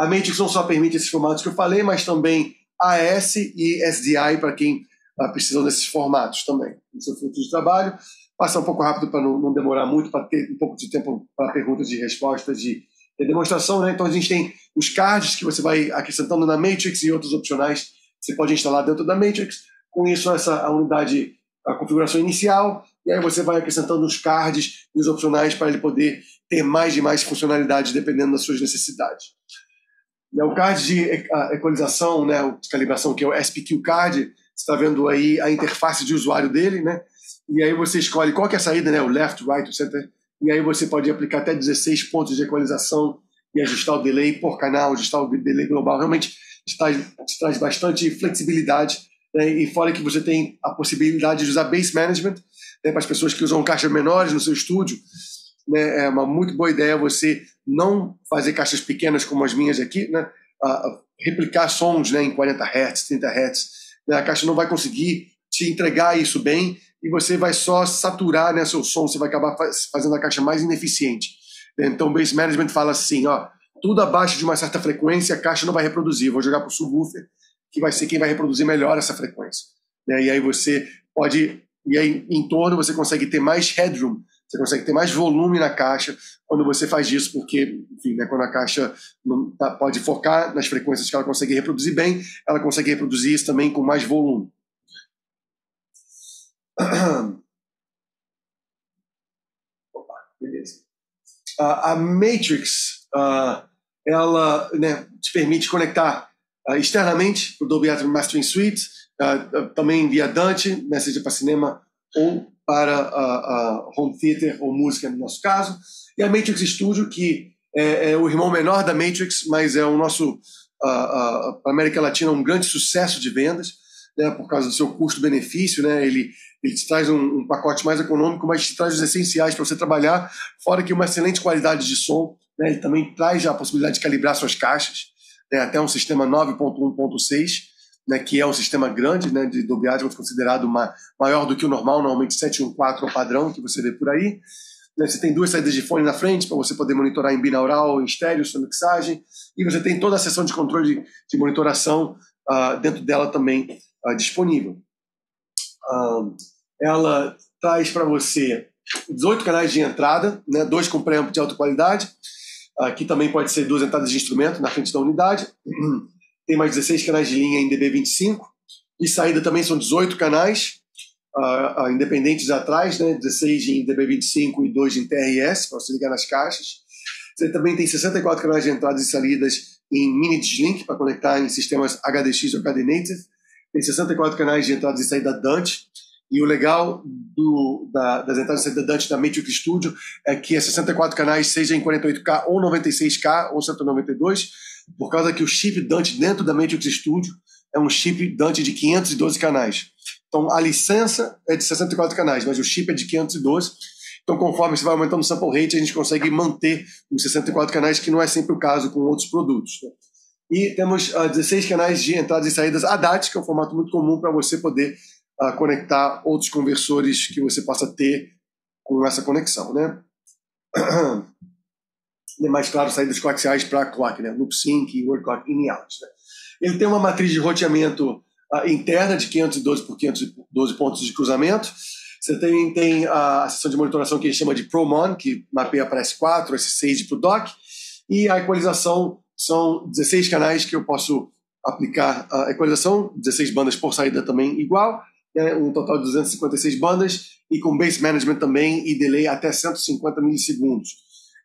A Matrix não só permite esses formatos que eu falei, mas também AS e SDI para quem precisa desses formatos também, no seu fluxo de trabalho. Passar um pouco rápido para não demorar muito, para ter um pouco de tempo para perguntas e respostas de demonstração, né? Então a gente tem os cards que você vai acrescentando na Matrix e outros opcionais que você pode instalar dentro da Matrix. Com isso, essa unidade, a configuração inicial, e aí você vai acrescentando os cards e os opcionais para ele poder ter mais e mais funcionalidades dependendo das suas necessidades. O card de equalização, né, de calibração, que é o SPQ card, você está vendo aí a interface de usuário dele, né? E aí você escolhe qual que é a saída, né? O left, right, center. E aí você pode aplicar até 16 pontos de equalização e ajustar o delay por canal, ajustar o delay global. Realmente te traz bastante flexibilidade, né? E fora que você tem a possibilidade de usar bass management, né, para as pessoas que usam caixas menores no seu estúdio, né? É uma muito boa ideia você não fazer caixas pequenas como as minhas aqui, né? Replicar sons, né, em 40 Hz, 30 Hz, né? A caixa não vai conseguir te entregar isso bem e você vai só saturar, né, seu som, você vai acabar fazendo a caixa mais ineficiente. Então o Bass Management fala assim, ó, tudo abaixo de uma certa frequência a caixa não vai reproduzir, vou jogar para o subwoofer, que vai ser quem vai reproduzir melhor essa frequência. Né? E aí você pode, e aí em torno você consegue ter mais headroom, você consegue ter mais volume na caixa quando você faz isso, porque, enfim, né, quando a caixa não tá, pode focar nas frequências que ela consegue reproduzir bem, ela consegue reproduzir isso também com mais volume. Opa, beleza. A Matrix, ela, né, te permite conectar externamente para o Dolby Atmos Mastering Suite, também via Dante, né, seja para cinema ou para home theater ou música, no nosso caso. E a Matrix Studio, que é o irmão menor da Matrix, mas é o nosso, para a América Latina, um grande sucesso de vendas, né, por causa do seu custo-benefício, né, ele te traz um pacote mais econômico, mas te traz os essenciais para você trabalhar, fora que uma excelente qualidade de som, né, ele também traz a possibilidade de calibrar suas caixas, né, até um sistema 9.1.6, né, que é um sistema grande, né, de Dolby Atmos, considerado maior do que o normal, normalmente 7.1.4 é o padrão que você vê por aí. Né, você tem duas saídas de fone na frente para você poder monitorar em binaural, em estéreo, sua mixagem, e você tem toda a seção de controle de monitoração dentro dela também disponível. Ela traz para você 18 canais de entrada, né, 2 com preamp de alta qualidade, que também pode ser 2 entradas de instrumento na frente da unidade. Tem mais 16 canais de linha em DB25. E saída também são 18 canais, independentes atrás, né? 16 em DB25 e 2 em TRS, para você ligar nas caixas. Você também tem 64 canais de entradas e saídas em mini DigiLink, para conectar em sistemas HDX ou HD Native. Tem 64 canais de entradas e saída Dante. E o legal das entradas e saídas Dante da Matrix Studio é que é 64 canais, seja em 48K ou 96K ou 192, por causa que o chip Dante dentro da Matrix Studio é um chip Dante de 512 canais. Então, a licença é de 64 canais, mas o chip é de 512. Então, conforme você vai aumentando o sample rate, a gente consegue manter os 64 canais, que não é sempre o caso com outros produtos. Né? E temos 16 canais de entradas e saídas ADAT, que é um formato muito comum para você poder conectar outros conversores que você possa ter com essa conexão. Né? E mais claro, saídas coaxiais para clock, né? Loop sync e word clock in e out. Né? Ele tem uma matriz de roteamento interna de 512 por 512 pontos de cruzamento. Você tem a seção de monitoração que a gente chama de ProMon, que mapeia para S4, S6 e para o DOC. E a equalização são 16 canais que eu posso aplicar a equalização, 16 bandas por saída também igual, né? Um total de 256 bandas, e com Bass Management também e delay até 150 milissegundos.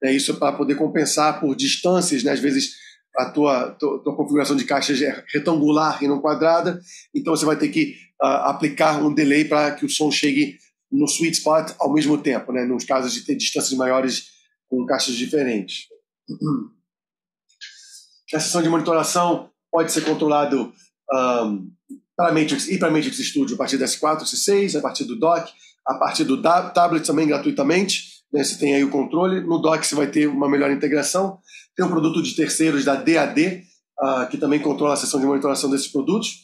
Isso é para poder compensar por distâncias, né? Às vezes a tua configuração de caixas é retangular e não quadrada, então você vai ter que aplicar um delay para que o som chegue no sweet spot ao mesmo tempo, né? Nos casos de ter distâncias maiores com caixas diferentes. A sessão de monitoração pode ser controlado para Matrix e para Matrix Studio a partir do S4, S6, a partir do DOC, a partir do tablet também gratuitamente. Você tem aí o controle, no DOC você vai ter uma melhor integração, tem um produto de terceiros da DAD, que também controla a seção de monitoração desses produtos,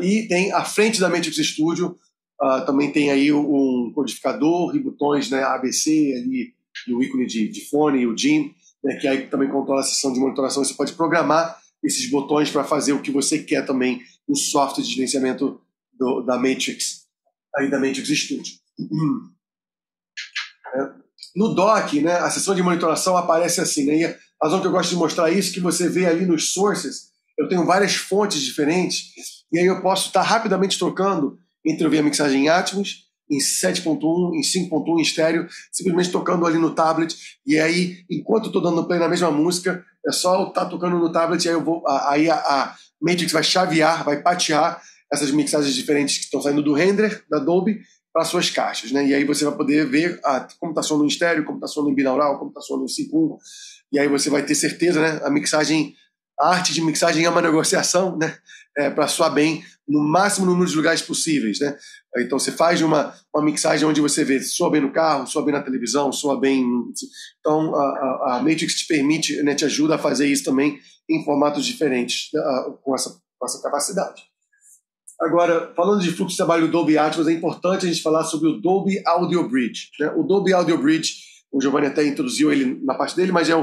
e tem a frente da Matrix Studio, também tem aí um codificador e botões, né, ABC, ali, e o ícone de fone e o DIN, né, que aí também controla a seção de monitoração, você pode programar esses botões para fazer o que você quer também no software de gerenciamento da Matrix, aí da Matrix Studio. No DOC, né, a seção de monitoração aparece assim, né, e a razão que eu gosto de mostrar isso é que você vê ali nos sources, eu tenho várias fontes diferentes, e aí eu posso estar rapidamente trocando entre eu ver a mixagem em Atmos, em 7.1, em 5.1, em estéreo, simplesmente tocando ali no tablet, e aí, enquanto eu estou dando play na mesma música, é só eu estar tocando no tablet, e aí, a Matrix vai chavear, vai patear essas mixagens diferentes que estão saindo do render, da Dolby, para suas caixas, né? E aí você vai poder ver como está soando no estéreo, como está soando em binaural, como está soando no 5.1, e aí você vai ter certeza, né? A mixagem, a arte de mixagem é uma negociação, né? Para soar bem no máximo número de lugares possíveis, né? Então você faz uma mixagem onde você vê, soa bem no carro, soa bem na televisão, soa bem... Então a Matrix te permite, né? Te ajuda a fazer isso também em formatos diferentes, com essa capacidade. Agora, falando de fluxo de trabalho do Dolby Atmos, é importante a gente falar sobre o Dolby Audio Bridge. Né? O Dolby Audio Bridge, o Giovanni até introduziu ele na parte dele, mas é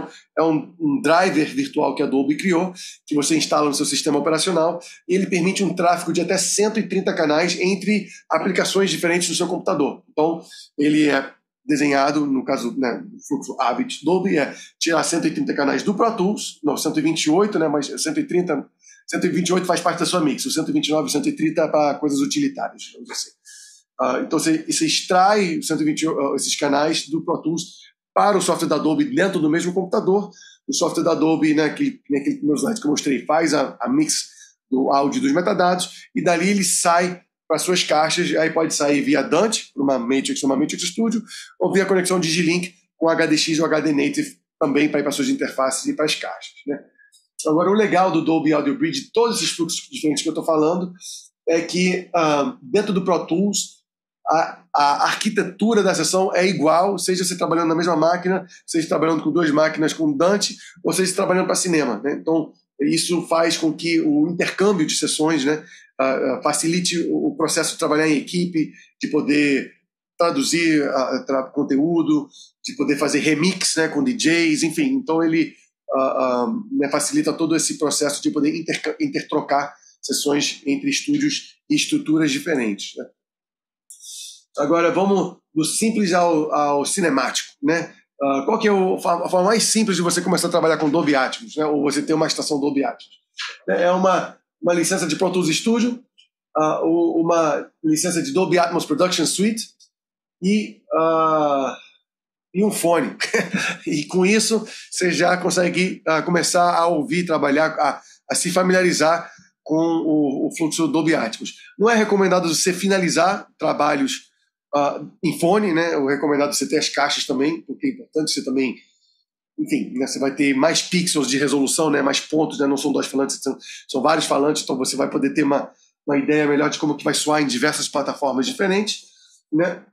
um driver virtual que a Dolby criou, que você instala no seu sistema operacional, e ele permite um tráfego de até 130 canais entre aplicações diferentes do seu computador. Então, ele é desenhado, no caso, né, do fluxo Avid Dolby, é tirar 130 canais do Pro Tools, não, 128, né, mas 130... 128 faz parte da sua mix, o 129 e 130 é para coisas utilitárias, digamos assim. Então você extrai 128, esses canais do Pro Tools para o software da Adobe dentro do mesmo computador. O software da Adobe, né, que naquele primeiro slide que eu mostrei, faz a mix do áudio dos metadados, e dali ele sai para suas caixas. Aí pode sair via Dante, para uma Matrix Studio, ou via conexão DigiLink com HDX ou HD Native também para ir para suas interfaces e para as caixas, né? Agora, o legal do Dolby Audio Bridge, todos esses fluxos diferentes que eu estou falando, é que dentro do Pro Tools, a arquitetura da sessão é igual, seja você trabalhando na mesma máquina, seja trabalhando com duas máquinas, com Dante, ou seja trabalhando para cinema, né? Então, isso faz com que o intercâmbio de sessões, né, facilite o processo de trabalhar em equipe, de poder traduzir conteúdo, de poder fazer remix, né, com DJs, enfim. Então, ele... né, facilita todo esse processo de poder intertrocar sessões entre estúdios e estruturas diferentes, né? Agora vamos do simples ao cinemático, né? Qual que é a forma mais simples de você começar a trabalhar com Dolby Atmos, né? Ou você ter uma estação Dolby Atmos? É uma licença de Pro Tools Studio, uma licença de Dolby Atmos Production Suite e um fone. E com isso você já consegue começar a ouvir, trabalhar, a se familiarizar com o fluxo Dolby Atmos. Não é recomendado você finalizar trabalhos em fone, né? É recomendado você ter as caixas também, porque é importante você também, enfim, né? Você vai ter mais pixels de resolução, né? Mais pontos, né? Não são dois falantes, são vários falantes, então você vai poder ter uma ideia melhor de como que vai soar em diversas plataformas diferentes, né?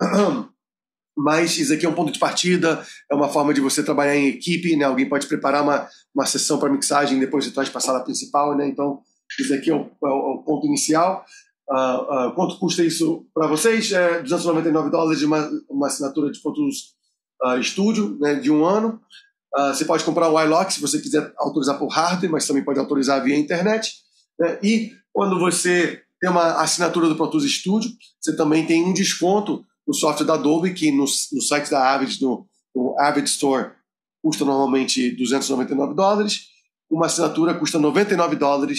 Mas isso aqui é um ponto de partida, é uma forma de você trabalhar em equipe, né? Alguém pode preparar uma sessão para mixagem, depois você traz para a sala principal, né? Então, isso aqui é o ponto inicial. Quanto custa isso para vocês? É $299 uma assinatura de Pro Tools Studio, né, de um ano. Você pode comprar o iLock se você quiser autorizar por hardware, mas também pode autorizar via internet, né? E quando você tem uma assinatura do Pro Tools Studio, você também tem um desconto no software da Adobe, que no site da Avid, no Avid Store, custa normalmente $299. Uma assinatura custa $99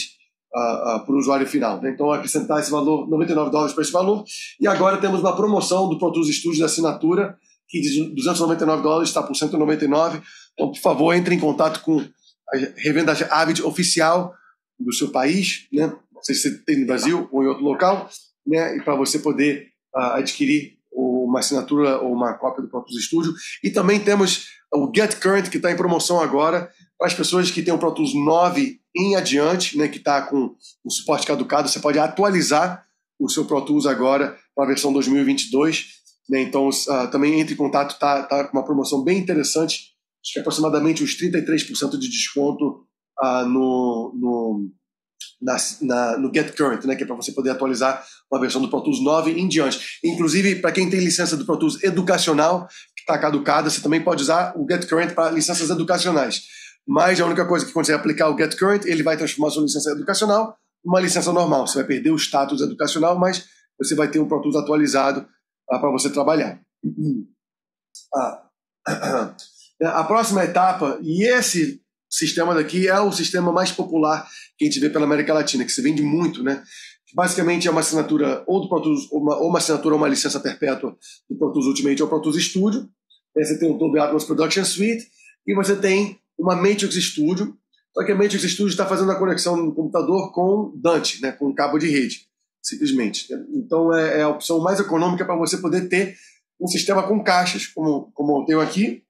para o usuário final, né? Então, acrescentar esse valor, $99 para esse valor. E agora temos uma promoção do Pro Tools Studio da assinatura, que de $299 está por $199. Então, por favor, entre em contato com a revenda Avid oficial do seu país, né? Não sei se tem no Brasil ou em outro local, né? E para você poder adquirir uma assinatura ou uma cópia do Pro Tools Studio. E também temos o Get Current, que está em promoção agora, para as pessoas que têm o Pro Tools 9 em adiante, né, que está com o suporte caducado. Você pode atualizar o seu Pro Tools agora para a versão 2022. Né? Então, também entre em contato, está com uma promoção bem interessante, acho que é aproximadamente uns 33% de desconto no Get Current, né, que é para você poder atualizar uma versão do Pro Tools 9 em diante. Inclusive, para quem tem licença do Pro Tools educacional, que está caducada, você também pode usar o Get Current para licenças educacionais. Mas a única coisa que, quando você aplicar o Get Current, ele vai transformar a sua licença educacional numa licença normal. Você vai perder o status educacional, mas você vai ter um Pro Tools atualizado para você trabalhar. A próxima etapa, e esse sistema daqui é o sistema mais popular que a gente vê pela América Latina, que se vende muito, né? Basicamente é uma assinatura ou do Pro Tools, ou uma assinatura ou uma licença perpétua do Pro Tools Ultimate ou Pro Tools Studio. Aí você tem o Dolby Atmos Production Suite e você tem uma Matrix Studio, só que a Matrix Studio está fazendo a conexão no computador com Dante, né? Com cabo de rede, simplesmente. Então é a opção mais econômica para você poder ter um sistema com caixas, como eu tenho aqui.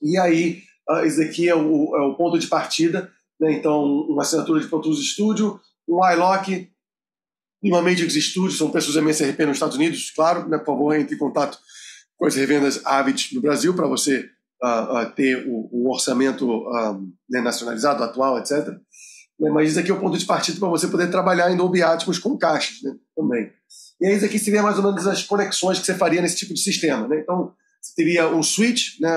E aí, esse daqui é o ponto de partida, né? Então, uma assinatura de Pro Tools Studio, um iLock e uma Matrix Studio, são preços MSRP nos Estados Unidos, claro, né? Por favor, entre em contato com as revendas Avid no Brasil para você ter o orçamento, né, nacionalizado, atual, etc. né? Mas isso aqui é o ponto de partida para você poder trabalhar em Dolby Atmos com caixas, né? Também. E aí isso aqui seria mais ou menos as conexões que você faria nesse tipo de sistema, né? Então, você teria um switch, né?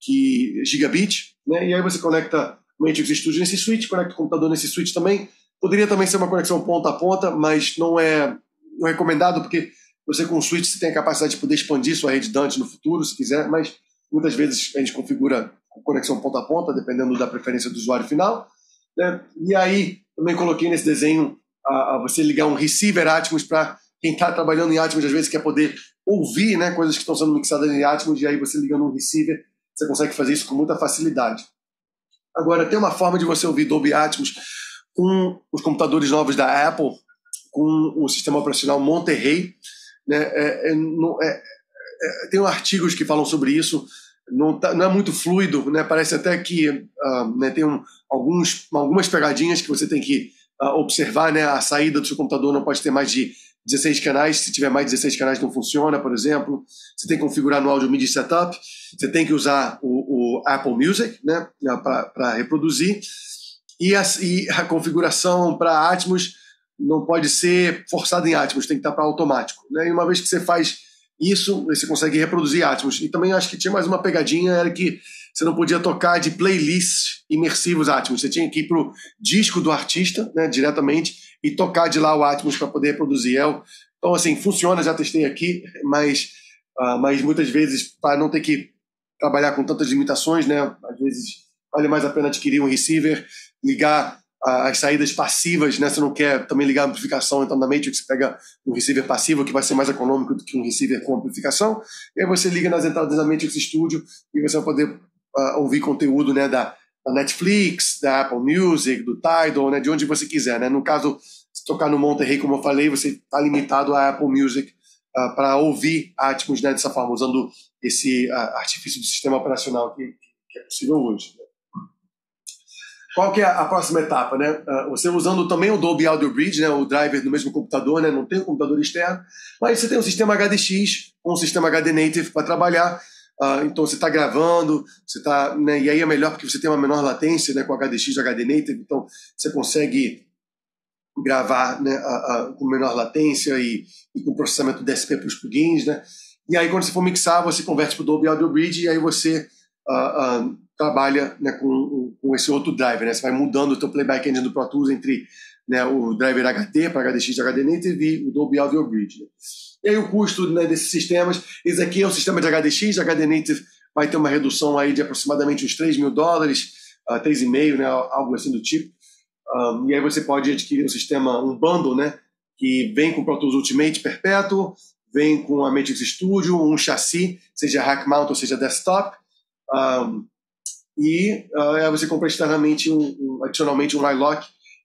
Que gigabit, né? E aí você conecta o Matrix Studio nesse switch, conecta o computador nesse switch também. Poderia também ser uma conexão ponta a ponta, mas não é recomendado, porque você com o switch você tem a capacidade de poder expandir sua rede Dante no futuro, se quiser, mas muitas vezes a gente configura a conexão ponta a ponta, dependendo da preferência do usuário final, né? E aí também coloquei nesse desenho a você ligar um receiver Atmos para quem está trabalhando em Atmos, às vezes quer poder ouvir, né, coisas que estão sendo mixadas em Atmos, e aí você ligando um receiver, você consegue fazer isso com muita facilidade. Agora, tem uma forma de você ouvir Dolby Atmos com os computadores novos da Apple, com o sistema operacional Monterey, né? Tem artigos que falam sobre isso, não é muito fluido, né? Parece até que né, tem algumas pegadinhas que você tem que observar, né? A saída do seu computador não pode ter mais de 16 canais, se tiver mais de 16 canais não funciona, por exemplo. Você tem que configurar no Audio MIDI Setup, você tem que usar o Apple Music, né, para reproduzir, e a configuração para Atmos não pode ser forçada em Atmos, tem que estar para automático, né? E uma vez que você faz isso, você consegue reproduzir Atmos. E também acho que tinha mais uma pegadinha, era que você não podia tocar de playlists imersivos Atmos, você tinha que ir para o disco do artista, né, diretamente, e tocar de lá o Atmos para poder reproduzir. Então, assim, funciona, já testei aqui, mas muitas vezes, para não ter que trabalhar com tantas limitações, né, às vezes vale mais a pena adquirir um receiver, ligar as saídas passivas, né, você não quer também ligar a amplificação, então na Matrix você pega um receiver passivo, que vai ser mais econômico do que um receiver com amplificação, e aí você liga nas entradas da Matrix Studio e você vai poder ouvir conteúdo, né, da Netflix, da Apple Music, do Tidal, né, de onde você quiser, né? No caso, se tocar no Monterey, como eu falei, você está limitado à Apple Music para ouvir Atmos, né, dessa forma, usando esse artifício do sistema operacional que é possível hoje, né? Qual que é a próxima etapa, né? Você usando também o Dolby Audio Bridge, né, o driver do mesmo computador, né, não tem um computador externo, mas você tem um sistema HDX, um sistema HD Native para trabalhar. Então você está gravando, né, e aí é melhor porque você tem uma menor latência, né, com HDX e HD Native, então você consegue gravar, né, com menor latência e com processamento DSP para os plugins, né? E aí quando você for mixar, você converte para o Dolby Audio Bridge e aí você trabalha, né, com esse outro driver, né? Você vai mudando o teu playback engine do Pro Tools entre, né, o driver HD para HDX e HD Native e o Dolby Audio Bridge, né? E aí o custo, né, desses sistemas, esse aqui é um sistema de HDX, HD Native vai ter uma redução aí de aproximadamente uns $3.000, 3,5, né, algo assim do tipo. E aí você pode adquirir um sistema, um bundle, né, que vem com o Pro Tools Ultimate perpétuo, vem com a Matrix Studio, um chassi, seja rack mount ou seja desktop, aí você compra externamente, adicionalmente um Liloc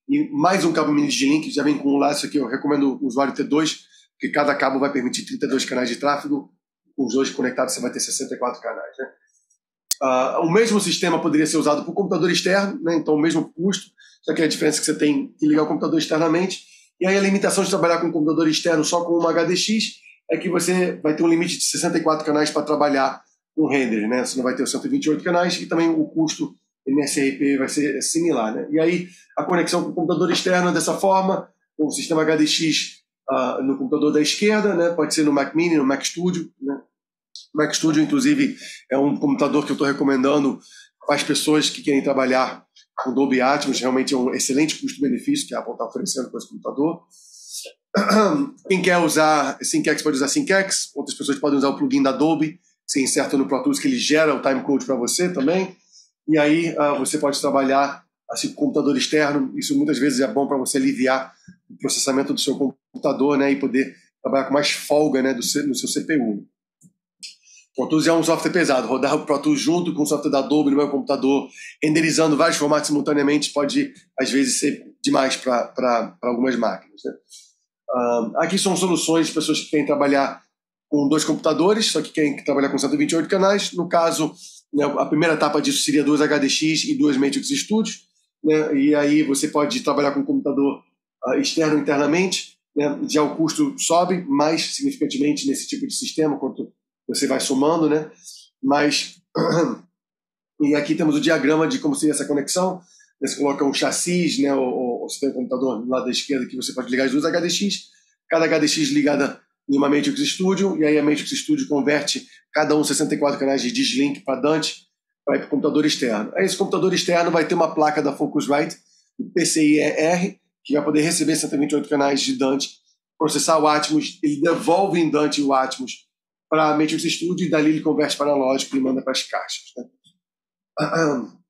e mais um cabo mini DigiLink, já vem com um laço aqui, eu recomendo o usuário ter dois, porque cada cabo vai permitir 32 canais de tráfego, com os dois conectados você vai ter 64 canais, né? O mesmo sistema poderia ser usado por computador externo, né? Então o mesmo custo, só que a diferença é que você tem que ligar o computador externamente, e aí a limitação de trabalhar com um computador externo só com uma HDX é que você vai ter um limite de 64 canais para trabalhar com render, né? Você não vai ter os 128 canais, e também o custo MSRP vai ser similar, né? E aí a conexão com o computador externo é dessa forma, o sistema HDX no computador da esquerda, né? Pode ser no Mac Mini, no Mac Studio, né? Mac Studio, inclusive, é um computador que eu estou recomendando para as pessoas que querem trabalhar com Dolby Atmos, realmente é um excelente custo-benefício que a Apple está oferecendo com esse computador. Quem quer usar SyncX pode usar SyncX, outras pessoas podem usar o plugin da Adobe, você inserta no Pro Tools que ele gera o timecode para você também, e aí você pode trabalhar assim, com computador externo, isso muitas vezes é bom para você aliviar o processamento do seu computador, né, e poder trabalhar com mais folga, né, no seu CPU. O Pro Tools é um software pesado, rodar o Pro Tools junto com o software da Adobe no meu computador, renderizando vários formatos simultaneamente, pode às vezes ser demais para algumas máquinas, né? Aqui são soluções de pessoas que querem trabalhar com dois computadores, só que querem trabalhar com 128 canais, no caso, né, a primeira etapa disso seria duas HDX e duas Matrix Studio, né, e aí você pode trabalhar com um computador externo internamente, né, já o custo sobe mais significantemente nesse tipo de sistema, quanto você vai somando, né, mas e aqui temos o diagrama de como seria essa conexão, Você coloca o chassis, né? Ou você tem um computador do lado da esquerda que você pode ligar as duas HDX, cada HDX ligada em uma Matrix Studio, e aí a Matrix Studio converte cada um 64 canais de DigiLink para Dante, para ir para o computador externo. Aí esse computador externo vai ter uma placa da Focusrite, do PCIe-R, que vai poder receber 128 canais de Dante, processar o Atmos, ele devolve em Dante o Atmos para a Matrix Studio e dali ele converte para analógico e manda para as caixas. Né?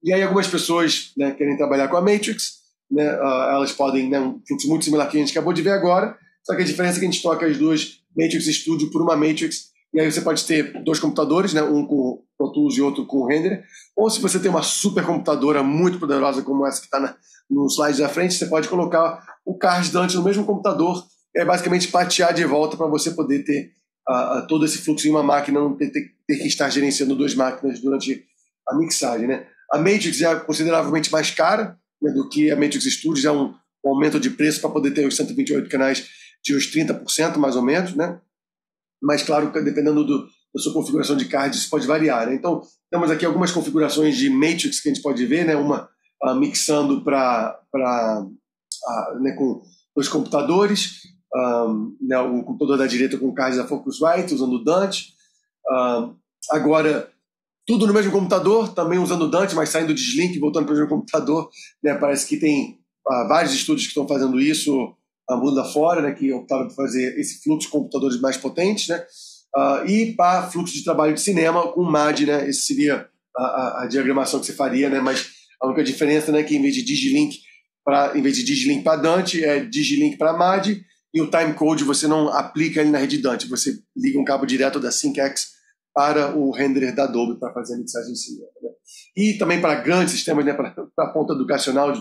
E aí algumas pessoas, né, querem trabalhar com a Matrix, né, elas podem, né, um fluxo muito similar que a gente acabou de ver agora, só que a diferença é que a gente toca as duas Matrix Studio por uma Matrix, e aí você pode ter dois computadores, né, um com Pro Tools e outro com Render, ou se você tem uma supercomputadora muito poderosa como essa que está no slide da frente, você pode colocar o card Dante no mesmo computador, é basicamente patear de volta para você poder ter todo esse fluxo em uma máquina, não ter que estar gerenciando duas máquinas durante a mixagem, né? A Matrix é consideravelmente mais cara, né, do que a Matrix Studios, é um aumento de preço para poder ter os 128 canais de uns 30% mais ou menos, né? Mas claro, dependendo da sua configuração de card, isso pode variar, né? Então, temos aqui algumas configurações de Matrix que a gente pode ver, né? Uma mixando né, com dois computadores, né, o computador da direita com o card da Focusrite, usando o Dante, agora tudo no mesmo computador, também usando o Dante, mas saindo do Deslink e voltando para o mesmo computador, né? Parece que tem vários estúdios que estão fazendo isso, a mundo afora, né, que optaram por fazer esse fluxo de computadores mais potentes, né? E para fluxo de trabalho de cinema com MAD, né? Essa seria a diagramação que você faria, né? Mas a única diferença, né, é que em vez de DigiLink para Dante, é DigiLink para MAD, e o timecode você não aplica ele na rede Dante, você liga um cabo direto da SyncX para o renderer da Adobe para fazer a mixagem de cinema, né? E também para grandes sistemas, né, para a ponta educacional,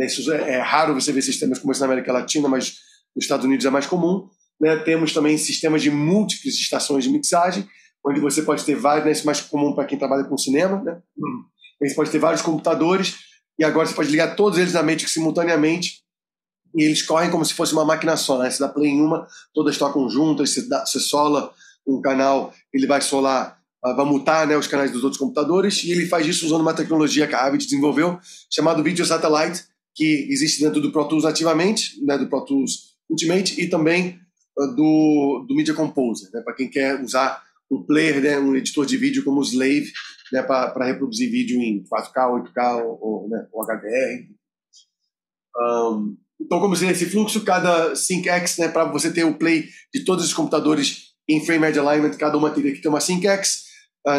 isso é raro você ver sistemas como esse na América Latina, mas nos Estados Unidos é mais comum, né? Temos também sistemas de múltiplas estações de mixagem, onde você pode ter vários, né? Isso é mais comum para quem trabalha com cinema, né? Você pode ter vários computadores e agora você pode ligar todos eles na Matrix simultaneamente e eles correm como se fosse uma máquina só, né? Você dá play em uma, todas tocam juntas, você sola um canal, ele vai solar, vai mutar, né, os canais dos outros computadores, e ele faz isso usando uma tecnologia que a Avid desenvolveu, chamado Video Satellite, que existe dentro do Pro Tools nativamente, né, do Pro Tools Ultimate, e também do Media Composer, né, para quem quer usar um player, né, um editor de vídeo como o Slave, né, para reproduzir vídeo em 4K, 8K ou, né, ou HDR. Então, como seria esse fluxo? Cada SyncX, né, para você ter o play de todos os computadores em frame edge alignment, cada uma teria que ter uma SyncX,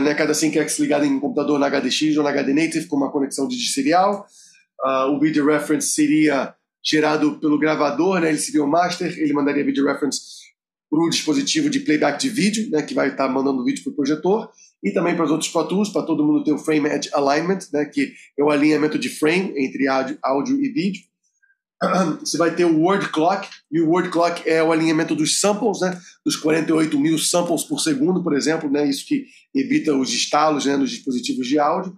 né, cada SyncX ligada em um computador na HDX ou na HD Native com uma conexão de serial. O video reference seria gerado pelo gravador, né? Ele seria o master, ele mandaria video reference para o dispositivo de playback de vídeo, né? Que vai estar mandando o vídeo para o projetor, e também para os outros Pro Tools, para todo mundo ter o frame edge alignment, né? Que é o alinhamento de frame entre áudio e vídeo. Você vai ter o word clock, e o word clock é o alinhamento dos samples, né? Dos 48 mil samples por segundo, por exemplo, né? Isso que evita os estalos, né? Nos dispositivos de áudio.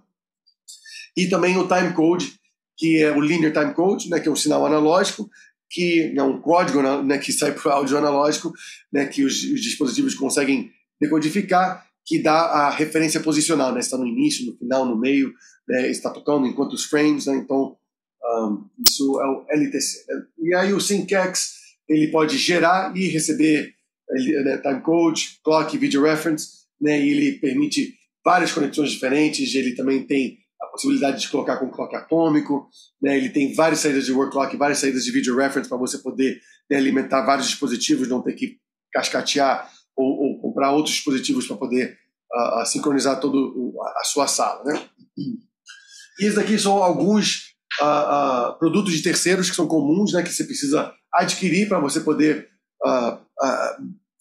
E também o timecode, que é o linear timecode, né, que é um sinal analógico, que é um código, né, que sai para o áudio analógico, né, que os dispositivos conseguem decodificar, que dá a referência posicional, né, se está no início, no final, no meio, né, está tocando em quantos frames, né, então isso é o LTC. E aí o SyncX, ele pode gerar e receber, né, timecode, clock, video reference, né, e ele permite várias conexões diferentes, ele também tem a possibilidade de colocar com clock atômico, né? Ele tem várias saídas de word clock, várias saídas de video reference para você poder, né, alimentar vários dispositivos, não ter que cascatear ou comprar outros dispositivos para poder sincronizar toda a sua sala, né? E esses aqui são alguns produtos de terceiros que são comuns, né, que você precisa adquirir para você poder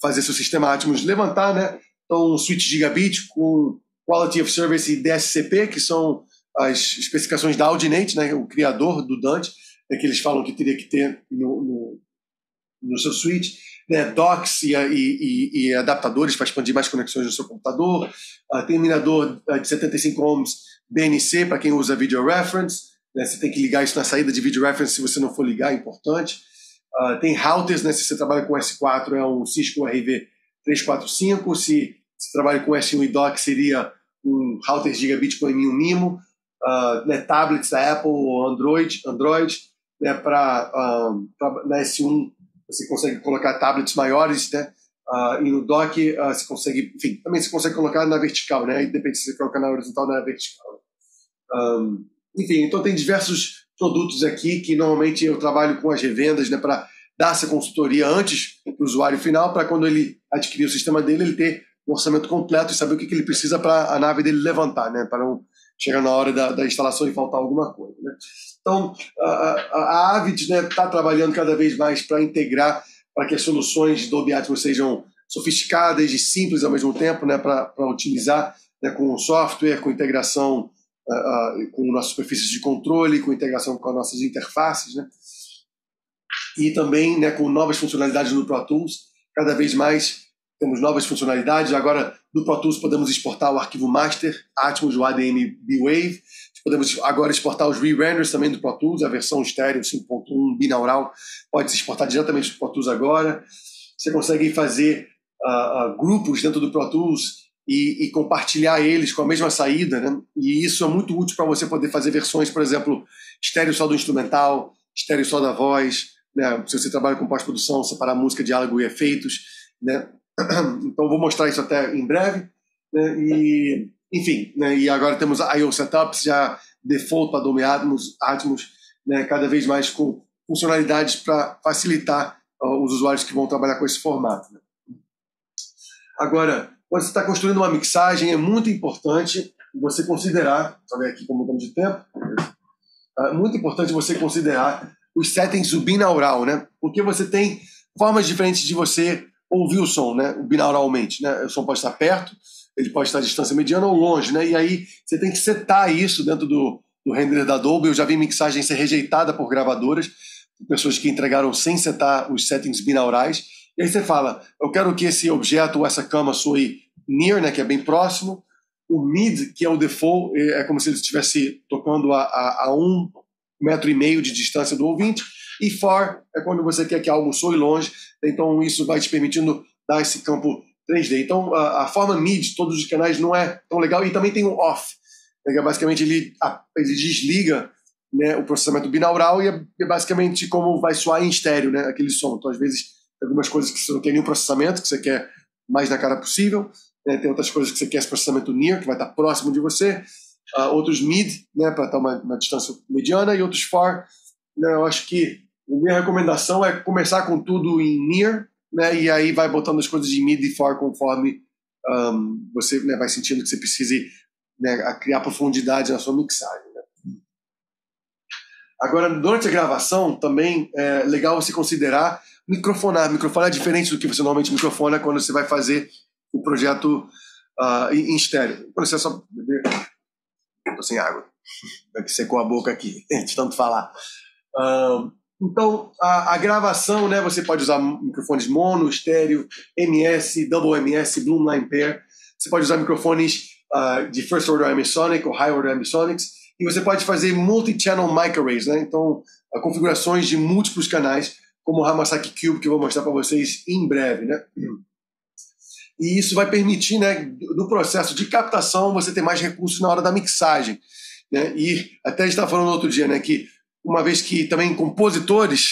fazer seu sistema Atmos levantar, né? Então, um switch gigabit com Quality of Service e DSCP, que são as especificações da Audinate, né, o criador do Dante, né, que eles falam que teria que ter no seu suite, né, docks e adaptadores para expandir mais conexões no seu computador, terminador de 75 ohms BNC para quem usa Video Reference, né, você tem que ligar isso na saída de Video Reference, se você não for ligar, é importante. Tem routers, né, se você trabalha com S4, é um Cisco RV345, se trabalha com S1 e DOC, seria um router gigabit com M1 MIMO, né, tablets da Apple, Android, né, para na S1 você consegue colocar tablets maiores, né? E no dock você consegue, enfim, também você consegue colocar na vertical, né? Depende se você colocar na horizontal ou na vertical. Enfim, então tem diversos produtos aqui que normalmente eu trabalho com as revendas, né, para dar essa consultoria antes para o usuário final, para quando ele adquirir o sistema dele, ele ter um orçamento completo e saber o que ele precisa para a nave dele levantar, né, para não chegar na hora da instalação e faltar alguma coisa, né? Então, a Avid está trabalhando cada vez mais para integrar, para que as soluções do Dolby Atmos sejam sofisticadas e simples ao mesmo tempo, né, para utilizar, né, com o software, com integração com nossas superfícies de controle, com integração com as nossas interfaces, né, e também, né, com novas funcionalidades no Pro Tools. Cada vez mais temos novas funcionalidades. Agora, no Pro Tools podemos exportar o arquivo Master, Atmos, o ADM, B-Wave. Podemos agora exportar os re-renders também do Pro Tools, a versão estéreo 5.1, binaural, pode se exportar diretamente do Pro Tools agora. Você consegue fazer grupos dentro do Pro Tools e compartilhar eles com a mesma saída, né? E isso é muito útil para você poder fazer versões, por exemplo, estéreo só do instrumental, estéreo só da voz, né? Se você trabalha com pós-produção, separar música, diálogo e efeitos, né? Então vou mostrar isso até em breve, né? E... enfim, né, e agora temos a I/O Setups, já default para Dolby Atmos, né, cada vez mais com funcionalidades para facilitar os usuários que vão trabalhar com esse formato, né. Agora, quando você está construindo uma mixagem, é muito importante você considerar, deixa eu ver aqui como estamos de tempo, é muito importante você considerar os settings do binaural, né, porque você tem formas diferentes de você ouvir o som, né, binauralmente, né, o som pode estar perto, ele pode estar à distância mediana ou longe, né? E aí você tem que setar isso dentro do render da Adobe. Eu já vi mixagem ser rejeitada por gravadoras, pessoas que entregaram sem setar os settings binaurais. E aí você fala, eu quero que esse objeto ou essa cama soe near, né, que é bem próximo. O mid, que é o default, é como se ele estivesse tocando a 1,5 metro de distância do ouvinte. E far é quando você quer que algo soe longe. Então isso vai te permitindo dar esse campo 3D. Então, a forma mid, todos os canais, não é tão legal. E também tem o off, né, que é basicamente ele desliga, né, o processamento binaural e é basicamente como vai soar em estéreo, né, aquele som. Então, às vezes, tem algumas coisas que você não quer nenhum processamento, que você quer mais na cara possível, né, tem outras coisas que você quer esse processamento near, que vai estar próximo de você, outros mid, né, para estar uma distância mediana, e outros far, né. Eu acho que a minha recomendação é começar com tudo em near, né, e aí vai botando as coisas de mid e far conforme você, né, vai sentindo que você precise, né, criar profundidade na sua mixagem, né. Agora, durante a gravação também é legal você considerar microfonar. Microfonar é diferente do que você normalmente microfona quando você vai fazer o projeto em estéreo. Quando você só... Estou sem água. Secou a boca aqui, de tanto falar. Então, a gravação, né, você pode usar microfones mono, estéreo, MS, double MS, Bloomline Pair. Você pode usar microfones de first order ambisonic ou high order ambisonics. E você pode fazer multi-channel mic arrays, né? Então, configurações de múltiplos canais, como o Hamasaki Cube, que eu vou mostrar para vocês em breve, né? E isso vai permitir, né, no processo de captação, você ter mais recursos na hora da mixagem, né? E até a gente estava falando outro dia, né, que uma vez que também compositores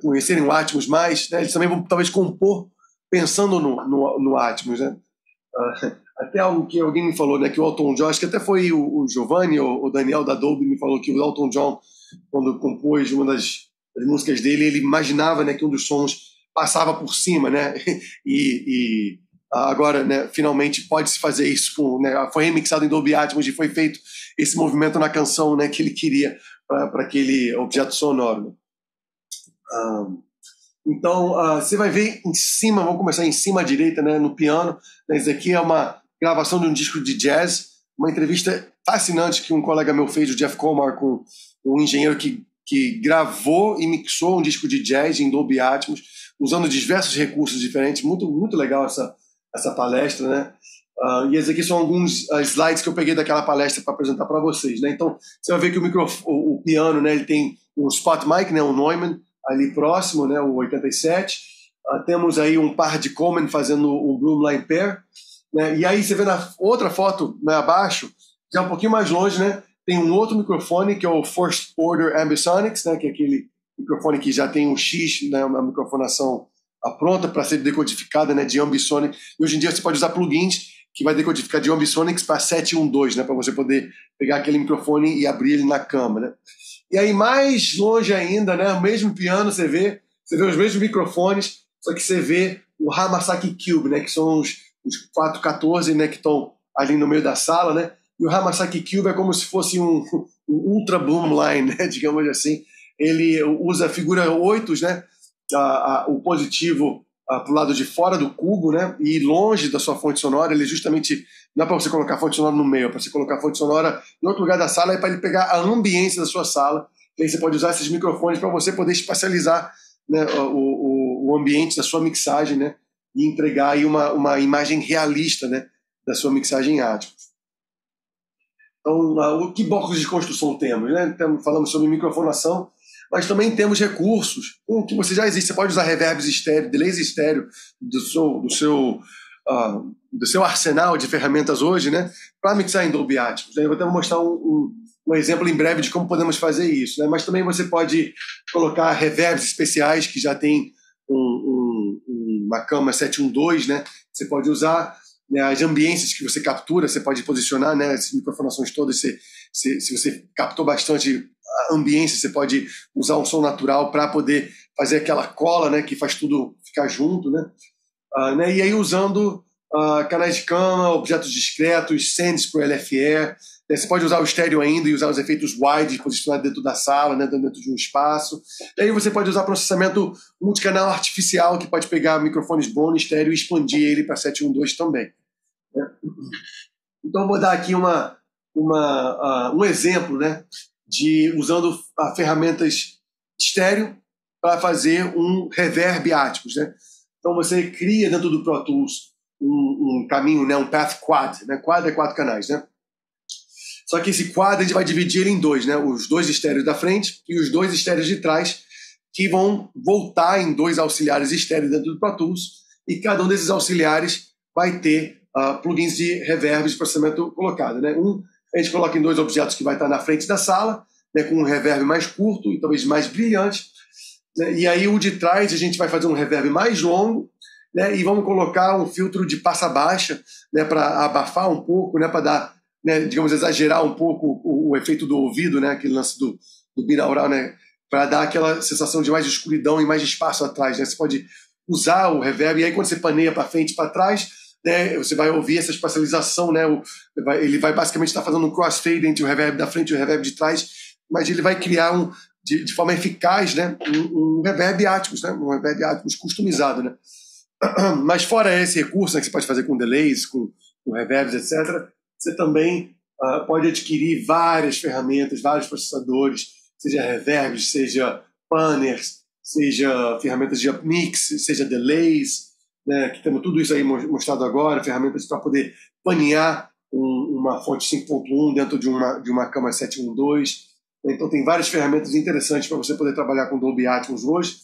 conhecerem o Atmos mais, né, eles também vão talvez compor pensando no Atmos, né? Até algo que alguém me falou, né, que o Elton John, acho que até foi o Giovanni ou o Daniel da Adobe, me falou que o Elton John, quando compôs uma das músicas dele, ele imaginava, né, que um dos sons passava por cima, né? E agora, né, finalmente pode-se fazer isso com, né, foi remixado em Dolby Atmos e foi feito esse movimento na canção, né, que ele queria para aquele objeto sonoro. Então, você vai ver em cima, vamos começar em cima à direita, né, no piano. Isso aqui é uma gravação de um disco de jazz, uma entrevista fascinante que um colega meu fez, o Jeff Colmar, com um engenheiro que gravou e mixou um disco de jazz em Dolby Atmos, usando diversos recursos diferentes. Muito, muito legal essa palestra, né? E esses aqui são alguns slides que eu peguei daquela palestra para apresentar para vocês, né? Então, você vai ver que o piano, né, ele tem um spot mic, né, um Neumann ali próximo, né, o 87. Temos aí um par de Coleman fazendo o Bloomline Pair, né? E aí você vê na outra foto, né, abaixo, já um pouquinho mais longe, né, Tem um outro microfone, que é o First Order Ambisonics, né, que é aquele microfone que já tem um X, né, uma microfonação pronta para ser decodificada, né, de Ambisonic. E hoje em dia você pode usar plugins que vai decodificar de Ambisonics para 712, né, para você poder pegar aquele microfone e abrir ele na cama, né? E aí mais longe ainda, né, o mesmo piano, você vê os mesmos microfones, só que você vê o Hamasaki Cube, né, que são os 414, né, que estão ali no meio da sala, né? E o Hamasaki Cube é como se fosse um ultra boomline, né, digamos assim. Ele usa a figura 8, né, o positivo para o lado de fora do cubo, né, e longe da sua fonte sonora. Ele justamente não é para você colocar a fonte sonora no meio, é para você colocar a fonte sonora em outro lugar da sala, é para ele pegar a ambiência da sua sala. E aí você pode usar esses microfones para você poder espacializar, né, o ambiente da sua mixagem, né, e entregar aí uma imagem realista, né, da sua mixagem áudio. Então, que blocos de construção temos, né? Falamos sobre microfonação, mas também temos recursos que você já existe. Você pode usar reverbs estéreo, delays estéreo do seu arsenal de ferramentas hoje, né, para mixar em Dolby Atmos. Eu vou até mostrar um exemplo em breve de como podemos fazer isso, né? Mas também você pode colocar reverbs especiais que já tem uma cama 712, né? Você pode usar, né, as ambiências que você captura, você pode posicionar, né, essas microfonações todas. Se você captou bastante a ambiência, você pode usar um som natural para poder fazer aquela cola, né, que faz tudo ficar junto, né? Né? E aí usando canais de cama, objetos discretos, sends para o LFE, né? Você pode usar o estéreo ainda e usar os efeitos wide posicionados dentro da sala, né, dentro de um espaço. E aí você pode usar processamento multicanal artificial, que pode pegar microfones bons no estéreo e expandir ele para 712 também, né? Então eu vou dar aqui um exemplo, né, de usando ferramentas estéreo para fazer um reverb Atmos, né? Então você cria dentro do Pro Tools um caminho, né, um path quad, né? Quad é 4 canais, né? Só que esse quad a gente vai dividir ele em 2, né? Os 2 estéreos da frente e os 2 estéreos de trás, que vão voltar em 2 auxiliares estéreos dentro do Pro Tools, e cada um desses auxiliares vai ter plugins de reverb de processamento colocado, né? A gente coloca em 2 objetos que vai estar na frente da sala, né, com um reverb mais curto e talvez mais brilhante, né, e aí o de trás a gente vai fazer um reverb mais longo, né, e vamos colocar um filtro de passa baixa, né, para abafar um pouco, né, para dar, né, digamos, exagerar um pouco o efeito do ouvido, né, aquele lance do binaural, né, para dar aquela sensação de mais escuridão e mais espaço atrás, né. Você pode usar o reverb, e aí quando você paneia para frente e para trás, né, você vai ouvir essa espacialização, né? Ele vai basicamente estar fazendo um crossfade entre o reverb da frente e o reverb de trás, mas ele vai criar de forma eficaz, né, um reverb Atmos, né, um reverb Atmos customizado, né. Mas fora esse recurso, né, que você pode fazer com delays, com reverbs, etc., você também pode adquirir várias ferramentas, vários processadores, seja reverbs, seja panners, seja ferramentas de mix, seja delays, né, que temos tudo isso aí mostrado agora, ferramentas para poder panear uma fonte 5.1 dentro de uma cama 712. Então tem várias ferramentas interessantes para você poder trabalhar com Dolby Atmos hoje,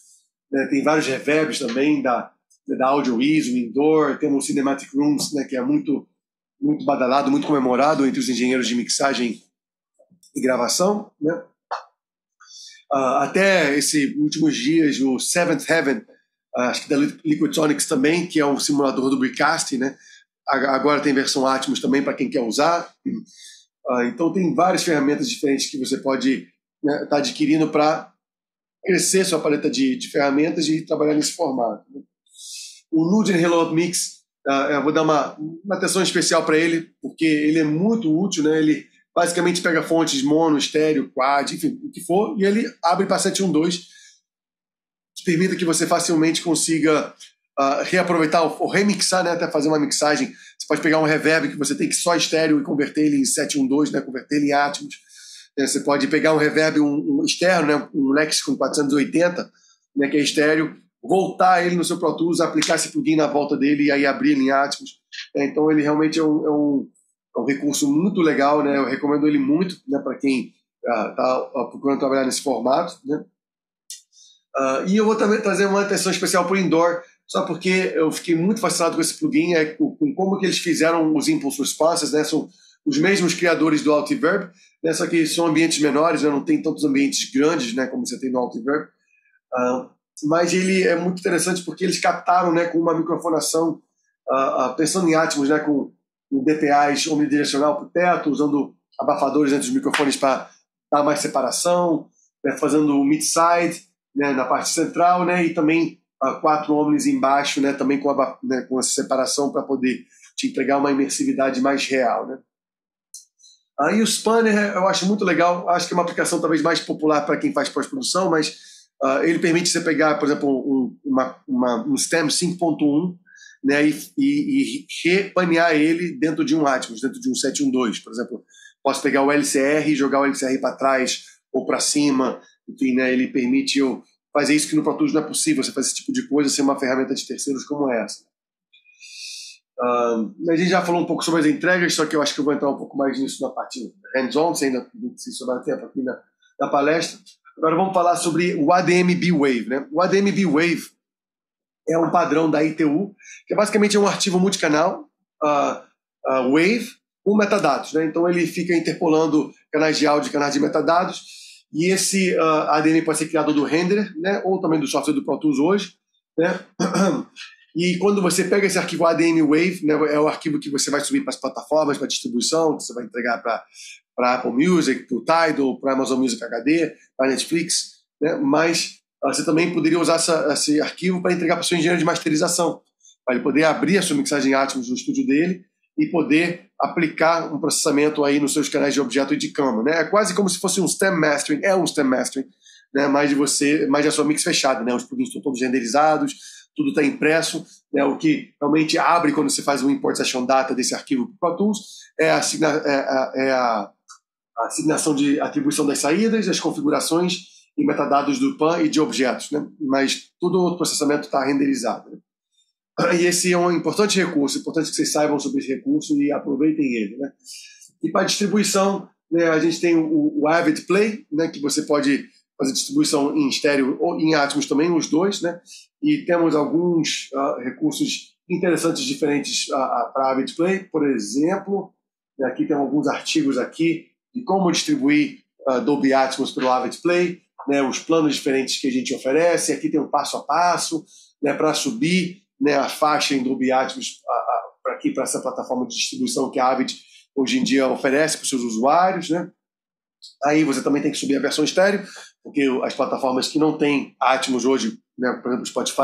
né. Tem vários reverbs também da Audio ISO, Indoor, temos Cinematic Rooms, né, que é muito, muito badalado, muito comemorado entre os engenheiros de mixagem e gravação, né. Até esses últimos dias, o Seventh Heaven, acho que da Liquidsonics também, que é um simulador do Bricast, né? Agora tem versão Atmos também para quem quer usar. Então tem várias ferramentas diferentes que você pode estar, né, tá adquirindo para crescer sua paleta de ferramentas e trabalhar nesse formato, né? O Nude and Hello Mix, eu vou dar uma atenção especial para ele, porque ele é muito útil, né? Ele basicamente pega fontes mono, estéreo, quad, enfim, o que for, e ele abre para 712, permita que você facilmente consiga reaproveitar ou remixar, né, até fazer uma mixagem. Você pode pegar um reverb que você tem que só estéreo e converter ele em 712, né, converter ele em Atmos. Você pode pegar um reverb um externo, né, um Lexicon 480, né, que é estéreo, voltar ele no seu Pro Tools, aplicar esse plugin na volta dele e aí abrir ele em Atmos. Então ele realmente é um recurso muito legal, né? Eu recomendo ele muito, né, para quem está procurando trabalhar nesse formato, né? E eu vou também trazer uma atenção especial para o Indoor, só porque eu fiquei muito fascinado com esse plugin, com como que eles fizeram os Impulse Responses, né? São os mesmos criadores do Altiverb, né? Só que são ambientes menores, né? Não tem tantos ambientes grandes, né? Como você tem no Altiverb. Mas ele é muito interessante porque eles captaram, né, com uma microfonação, pensando em Atmos, né, com DPAs omnidirecional para o teto, usando abafadores entre os microfones para dar mais separação, né, fazendo o mid-side, né, na parte central, né, e também 4 omnis embaixo, né, também com essa separação para poder te entregar uma imersividade mais real, né. Aí o Spanner eu acho muito legal, acho que é uma aplicação talvez mais popular para quem faz pós-produção, mas ele permite você pegar, por exemplo, um stem 5.1, né, e repanear ele dentro de um Atmos, dentro de um 7.1.2, por exemplo. Posso pegar o LCR e jogar o LCR para trás ou para cima, enfim, né, ele permite eu fazer isso que no Pro Tools não é possível, você faz esse tipo de coisa sem uma ferramenta de terceiros como essa. A gente já falou um pouco sobre as entregas, só que eu acho que eu vou entrar um pouco mais nisso na parte hands-on, se ainda sobrar tempo aqui na palestra. Agora vamos falar sobre o ADM B-Wave, né? O ADM B-Wave é um padrão da ITU, que basicamente é um arquivo multicanal, Wave, com metadados, né? Então ele fica interpolando canais de áudio e canais de metadados, e esse ADM pode ser criado do Renderer, né? Ou também do software do Pro Tools hoje, né? E quando você pega esse arquivo ADM Wave, né? É o arquivo que você vai subir para as plataformas, para distribuição, que você vai entregar para Apple Music, para o Tidal, para Amazon Music HD, para Netflix, né? Mas você também poderia usar esse arquivo para entregar para o seu engenheiro de masterização, para ele poder abrir a sua mixagem Atmos no estúdio dele e poder aplicar um processamento aí nos seus canais de objeto e de cama, né? É quase como se fosse um stem mastering, é um stem mastering, né? Mas a sua mix fechada, né? Os plugins estão todos renderizados, tudo está impresso, né? O que realmente abre quando você faz um import session data desse arquivo para o Pro Tools é a assignação de atribuição das saídas, as configurações e metadados do PAN e de objetos, né? Mas todo o processamento está renderizado, né? E esse é um importante recurso, é importante que vocês saibam sobre esse recurso e aproveitem ele, né? E para distribuição, né, a gente tem o Avid Play, né, que você pode fazer distribuição em estéreo ou em Atmos também, os dois, né? E temos alguns recursos interessantes diferentes para Avid Play, por exemplo, né, aqui tem alguns artigos aqui de como distribuir Dolby Atmos pelo Avid Play, né, os planos diferentes que a gente oferece, aqui tem um passo a passo, né, para subir, né, a faixa em Dolby Atmos para aqui, para essa plataforma de distribuição que a Avid hoje em dia oferece para os seus usuários, né? Aí você também tem que subir a versão estéreo, porque as plataformas que não têm Atmos hoje, né, por exemplo, o Spotify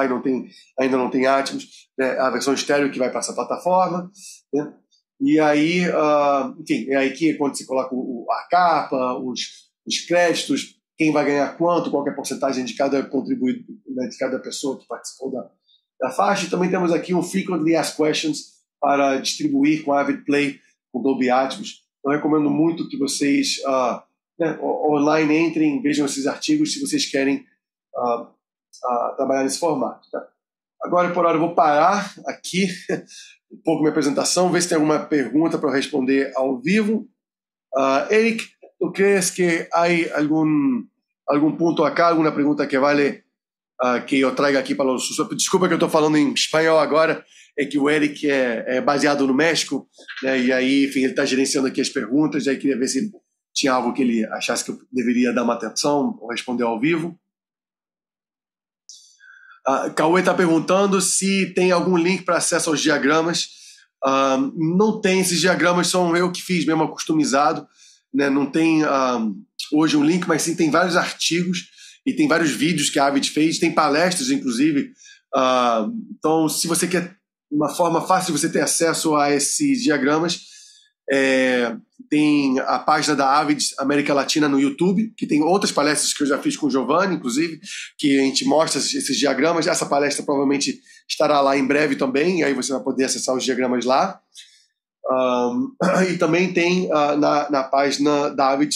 ainda não tem Atmos, né, a versão estéreo que vai para essa plataforma, né? E aí, enfim, é aí que é quando você coloca a capa, os créditos, quem vai ganhar quanto, qual que é a porcentagem de cada contribuidor, né, de cada pessoa que participou da faixa. E também temos aqui um Frequently Asked Questions para distribuir com a Avid Play, com o Dolby Atmos. Eu recomendo muito que vocês né, online entrem, vejam esses artigos se vocês querem trabalhar nesse formato, tá? Agora, por hora, eu vou parar aqui um pouco minha apresentação, ver se tem alguma pergunta para eu responder ao vivo. Eric, tu crees que há algum ponto acá, alguma pergunta que vale que eu traga aqui para os... Desculpa que eu estou falando em espanhol agora, é que o Eric é baseado no México, né, e aí, enfim, ele está gerenciando aqui as perguntas, aí queria ver se tinha algo que ele achasse que eu deveria dar uma atenção ou responder ao vivo. Cauê está perguntando se tem algum link para acesso aos diagramas. Não tem, esses diagramas são eu que fiz mesmo, customizado, né? Não tem hoje um link, mas sim tem vários artigos e tem vários vídeos que a Avid fez, tem palestras inclusive. Então, se você quer uma forma fácil de você ter acesso a esses diagramas, tem a página da Avid América Latina no YouTube, que tem outras palestras que eu já fiz com o Giovanni, inclusive, que a gente mostra esses diagramas. Essa palestra provavelmente estará lá em breve também, e aí você vai poder acessar os diagramas lá. E também tem na página da Avid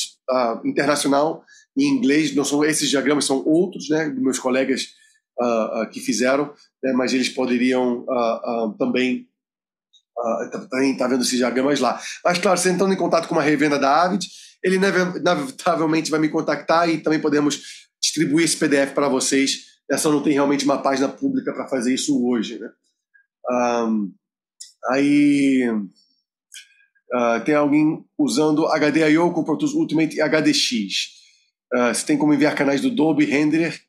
internacional, em inglês, não são esses diagramas, são outros, né, dos meus colegas que fizeram, né, mas eles poderiam também... Está vendo esses diagramas lá. Mas, claro, você entrando em contato com uma revenda da Avid, ele inevitavelmente vai me contactar e também podemos distribuir esse PDF para vocês. Só não tem realmente uma página pública para fazer isso hoje, né? Aí Tem alguém usando HD.io com Pro Tools Ultimate e HDX. Você tem como enviar canais do Dolby Renderer,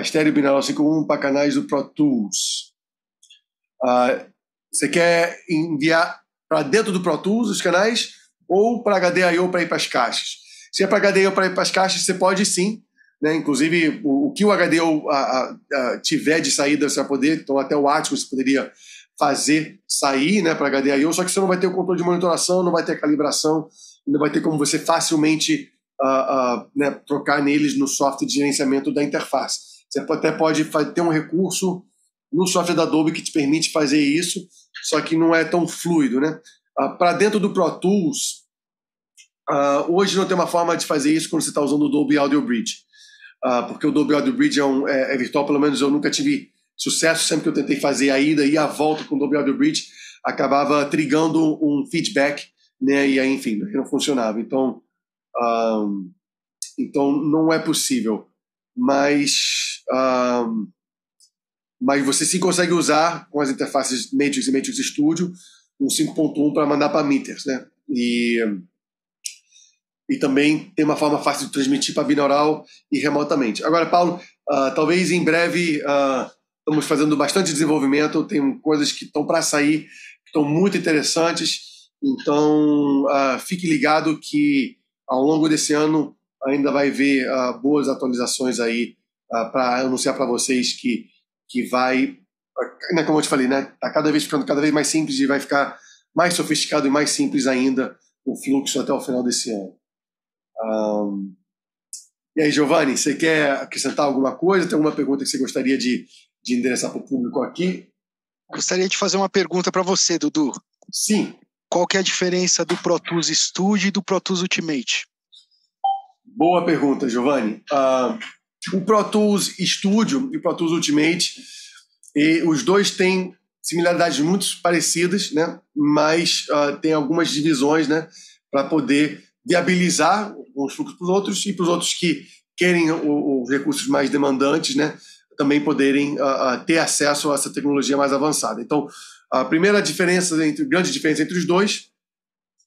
estéreo binaural 5.1 para canais do Pro Tools. Você quer enviar para dentro do Pro Tools os canais ou para HD.io para ir para as caixas? Se é para HD.io para ir para as caixas, você pode sim, né? Inclusive, o que o HD.io tiver de saída, você vai poder, então até o Atmos você poderia fazer sair, né, para HD.io, só que você não vai ter o controle de monitoração, não vai ter a calibração, não vai ter como você facilmente né, trocar neles no software de gerenciamento da interface. Você até pode ter um recurso no software da Adobe que te permite fazer isso, só que não é tão fluido, né? Para dentro do Pro Tools, hoje não tem uma forma de fazer isso quando você está usando o Dolby Audio Bridge, porque o Dolby Audio Bridge é virtual, pelo menos eu nunca tive sucesso. Sempre que eu tentei fazer a ida e a volta com o Dolby Audio Bridge, acabava trigando um feedback, né? E aí, enfim, não funcionava. Então, não é possível. Mas você sim consegue usar com as interfaces Matrix e Matrix Studio o 5.1 para mandar para meters, né? E também tem uma forma fácil de transmitir para binaural e remotamente. Agora, Paulo, talvez em breve... Estamos fazendo bastante desenvolvimento, tem coisas que estão para sair, que estão muito interessantes. Então, fique ligado que ao longo desse ano ainda vai haver boas atualizações aí para anunciar para vocês que vai, né, como eu te falei, né, tá cada vez ficando cada vez mais simples e vai ficar mais sofisticado e mais simples ainda o fluxo até o final desse ano. E aí, Giovanni, você quer acrescentar alguma coisa? Tem alguma pergunta que você gostaria de endereçar para o público aqui? Gostaria de fazer uma pergunta para você, Dudu. Sim. Qual que é a diferença do Pro Tools Studio e do Pro Tools Ultimate? Boa pergunta, Giovanni. O Pro Tools Studio e o Pro Tools Ultimate, os dois têm similaridades muito parecidas, né? Mas tem algumas divisões, né? Para poder viabilizar uns fluxos para os outros e para os outros que querem os recursos mais demandantes, né? Também poderem ter acesso a essa tecnologia mais avançada. Então, a primeira diferença, grande diferença entre os dois,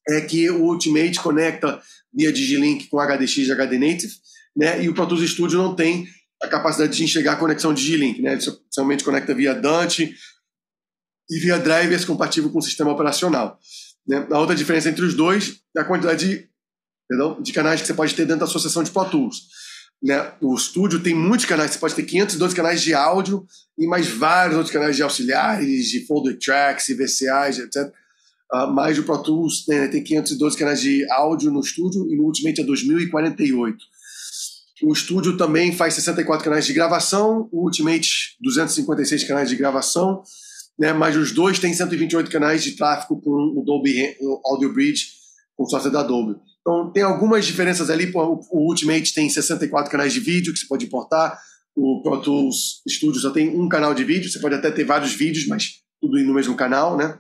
é que o Ultimate conecta via DigiLink com HDX e HD Native, né? E o Pro Tools Studio não tem a capacidade de enxergar a conexão DigiLink, né? Ele somente conecta via Dante e via drivers compatível com o sistema operacional, né? A outra diferença entre os dois é a quantidade de canais que você pode ter dentro da associação de Pro Tools. Né? O estúdio tem muitos canais, você pode ter 512 canais de áudio e mais vários outros canais de auxiliares, de folder tracks, VCAs, etc. Mas o Pro Tools tem 512 canais de áudio no estúdio e no Ultimate é 2048. O estúdio também faz 64 canais de gravação, o Ultimate 256 canais de gravação, né? Mas os dois têm 128 canais de tráfego com o Dolby Audio Bridge, com o software da Adobe. Então, tem algumas diferenças ali. O Ultimate tem 64 canais de vídeo que você pode importar. O Pro Tools Studio só tem um canal de vídeo. Você pode até ter vários vídeos, mas tudo no mesmo canal, né?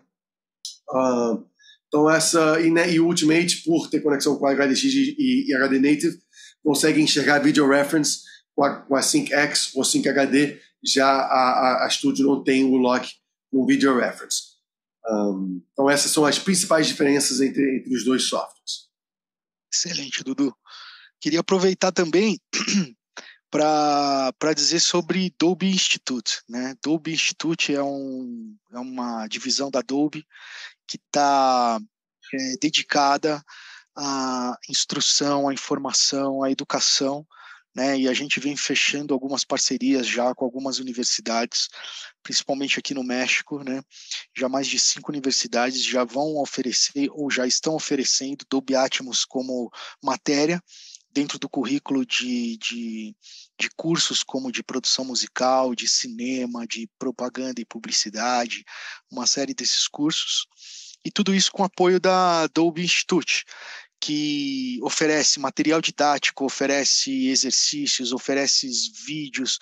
Então, e o Ultimate, por ter conexão com a HDX e HD Native, consegue enxergar Video Reference com a SyncX ou SyncHD. Já a Studio não tem o lock com Video Reference. Então, essas são as principais diferenças entre os dois softwares. Excelente, Dudu. Queria aproveitar também para dizer sobre Dolby Institute, né? Dolby Institute é uma divisão da Dolby que está dedicada à instrução, à informação, à educação, né? E a gente vem fechando algumas parcerias já com algumas universidades, principalmente aqui no México, né? Já mais de 5 universidades já vão oferecer ou já estão oferecendo Dolby Atmos como matéria dentro do currículo de cursos como de produção musical, de cinema, de propaganda e publicidade, uma série desses cursos, e tudo isso com apoio da Dolby Institute, que oferece material didático, oferece exercícios, oferece vídeos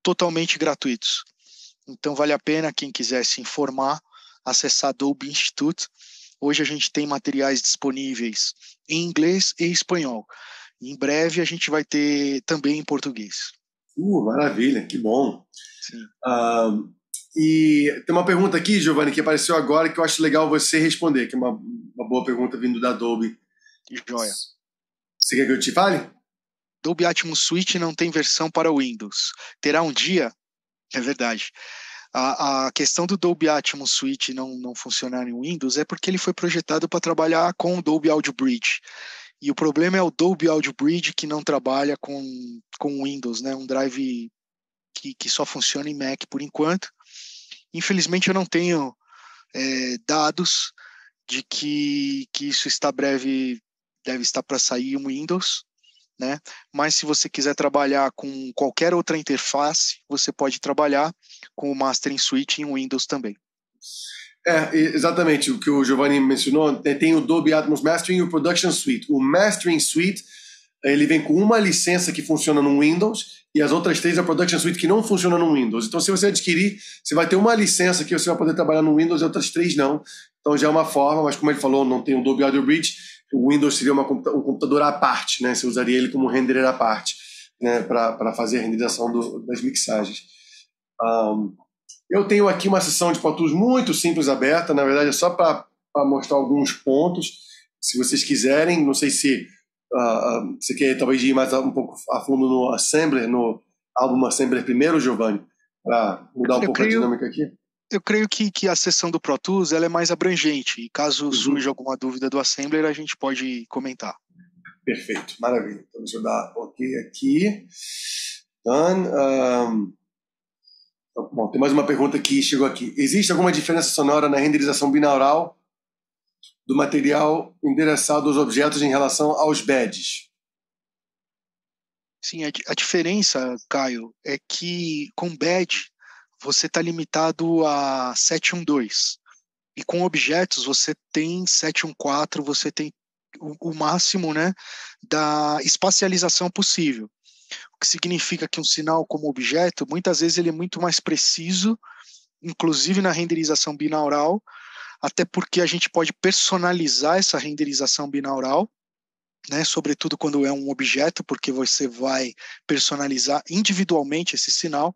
totalmente gratuitos. Então, vale a pena quem quiser se informar, acessar a Dolby Institute. Hoje a gente tem materiais disponíveis em inglês e espanhol. Em breve a gente vai ter também em português. Maravilha, que bom. Sim. E tem uma pergunta aqui, Giovanni, que apareceu agora, que eu acho legal você responder, que é uma boa pergunta vindo da Dolby. Joia. Você quer que eu te fale? Dolby Atmos Suite não tem versão para Windows. Terá um dia? É verdade. A questão do Dolby Atmos Suite não funcionar em Windows é porque ele foi projetado para trabalhar com o Dolby Audio Bridge. E o problema é o Dolby Audio Bridge que não trabalha com Windows, né? Um drive que só funciona em Mac por enquanto. Infelizmente eu não tenho dados de que isso está breve, deve estar para sair um Windows, né? Mas se você quiser trabalhar com qualquer outra interface, você pode trabalhar com o Mastering Suite em Windows também. É, exatamente, o que o Giovanni mencionou, tem o Dolby Atmos Mastering e o Production Suite. O Mastering Suite, ele vem com uma licença que funciona no Windows e as outras três é o Production Suite que não funciona no Windows. Então, se você adquirir, você vai ter uma licença que você vai poder trabalhar no Windows e outras três não. Então, já é uma forma, mas como ele falou, não tem o Dolby Audio Bridge, o Windows seria um computador à parte, né? Você usaria ele como renderer à parte, né? Para fazer a renderização das mixagens. Eu tenho aqui uma sessão de Pro Tools muito simples aberta, na verdade é só para mostrar alguns pontos, se vocês quiserem, não sei se você quer talvez ir mais um pouco a fundo no Assembler, no álbum Assembler primeiro, Giovanni, para mudar um pouco a dinâmica aqui. Eu creio que a sessão do Pro Tools ela é mais abrangente, e caso surja alguma dúvida do Assembler, a gente pode comentar. Perfeito, maravilha. Então, deixa eu dar ok aqui. Done. Bom, tem mais uma pergunta que chegou aqui. Existe alguma diferença sonora na renderização binaural do material endereçado aos objetos em relação aos badges? Sim, a diferença, Caio, é que com badge você está limitado a 712. E com objetos você tem 714, você tem o máximo, né, da espacialização possível. O que significa que um sinal como objeto, muitas vezes ele é muito mais preciso, inclusive na renderização binaural, até porque a gente pode personalizar essa renderização binaural, né, sobretudo quando é um objeto, porque você vai personalizar individualmente esse sinal,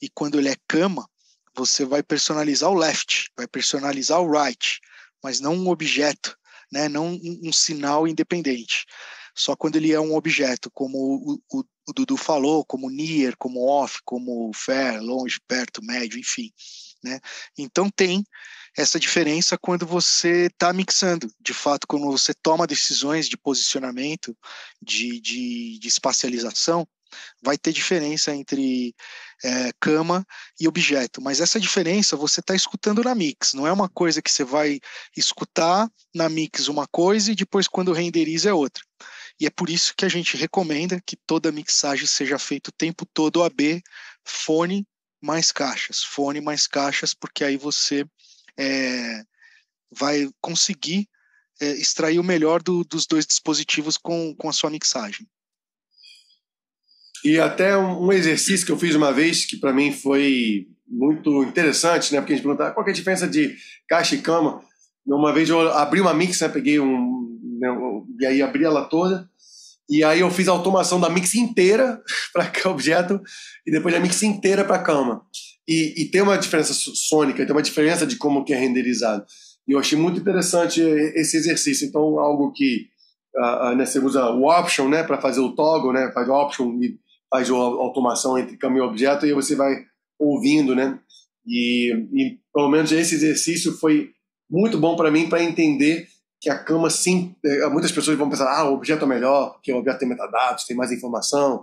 e quando ele é cama, você vai personalizar o left, vai personalizar o right, mas não um objeto, né, não um sinal independente. Só quando ele é um objeto, como o Dudu falou, como near, como off, como fair, longe, perto, médio, enfim, né? Então tem essa diferença quando você está mixando. De fato, quando você toma decisões de posicionamento, de espacialização, vai ter diferença entre cama e objeto, mas essa diferença você está escutando na mix, não é uma coisa que você vai escutar na mix uma coisa e depois quando renderiza é outra. E é por isso que a gente recomenda que toda mixagem seja feita o tempo todo AB, fone mais caixas, porque aí você vai conseguir extrair o melhor dos dois dispositivos com a sua mixagem. E até um exercício que eu fiz uma vez, que para mim foi muito interessante, né? Porque a gente perguntava qual que é a diferença de caixa e cama. Uma vez eu abri uma mix, né? Peguei e aí abri ela toda. E aí eu fiz a automação da mix inteira para objeto e depois da mix inteira para cama. E tem uma diferença sônica, tem uma diferença de como que é renderizado. E eu achei muito interessante esse exercício. Então, algo que né, você usa o option, né, para fazer o toggle, né, faz o option e faz a automação entre cama e objeto e você vai ouvindo, né? E pelo menos esse exercício foi muito bom para mim para entender que a cama, sim, muitas pessoas vão pensar, ah, o objeto é melhor, porque o objeto tem metadados, tem mais informação,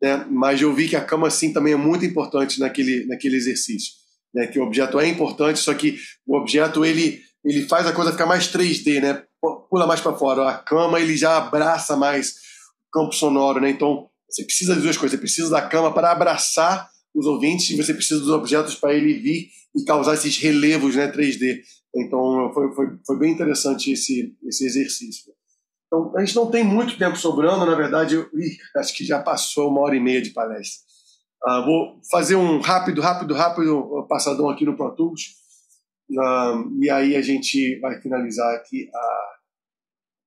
né? Mas eu vi que a cama, sim, também é muito importante naquele exercício, né? Que o objeto é importante, só que o objeto, ele faz a coisa ficar mais 3D, né? Pula mais para fora. A cama, ele já abraça mais o campo sonoro, né? Então, você precisa de duas coisas. Você precisa da cama para abraçar os ouvintes e você precisa dos objetos para ele vir e causar esses relevos, né, 3D. Então, foi bem interessante esse exercício. Então, a gente não tem muito tempo sobrando. Na verdade, acho que já passou 1h30 de palestra. Vou fazer um rápido passadão aqui no Pro Tools. E aí a gente vai finalizar aqui a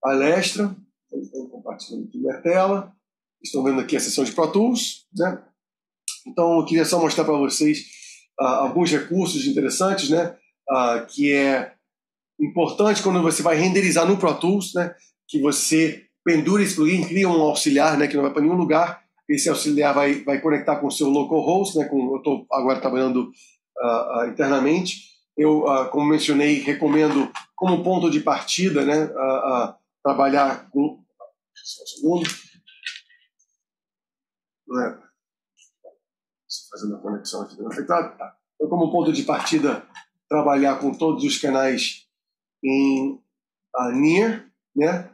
palestra. Estou compartilhando aqui minha tela. Estão vendo aqui a sessão de Pro Tools, né? Então eu queria só mostrar para vocês alguns recursos interessantes, né? Que é importante quando você vai renderizar no Pro Tools, né? Que você pendura esse plugin, cria um auxiliar, né? Que não vai para nenhum lugar. Esse auxiliar vai conectar com o seu localhost, né? Eu estou agora trabalhando internamente. Eu, como mencionei, recomendo como ponto de partida, né? Trabalhar com... Só um segundo. Fazendo a conexão aqui, tá. Eu, como ponto de partida, trabalhar com todos os canais em near, né?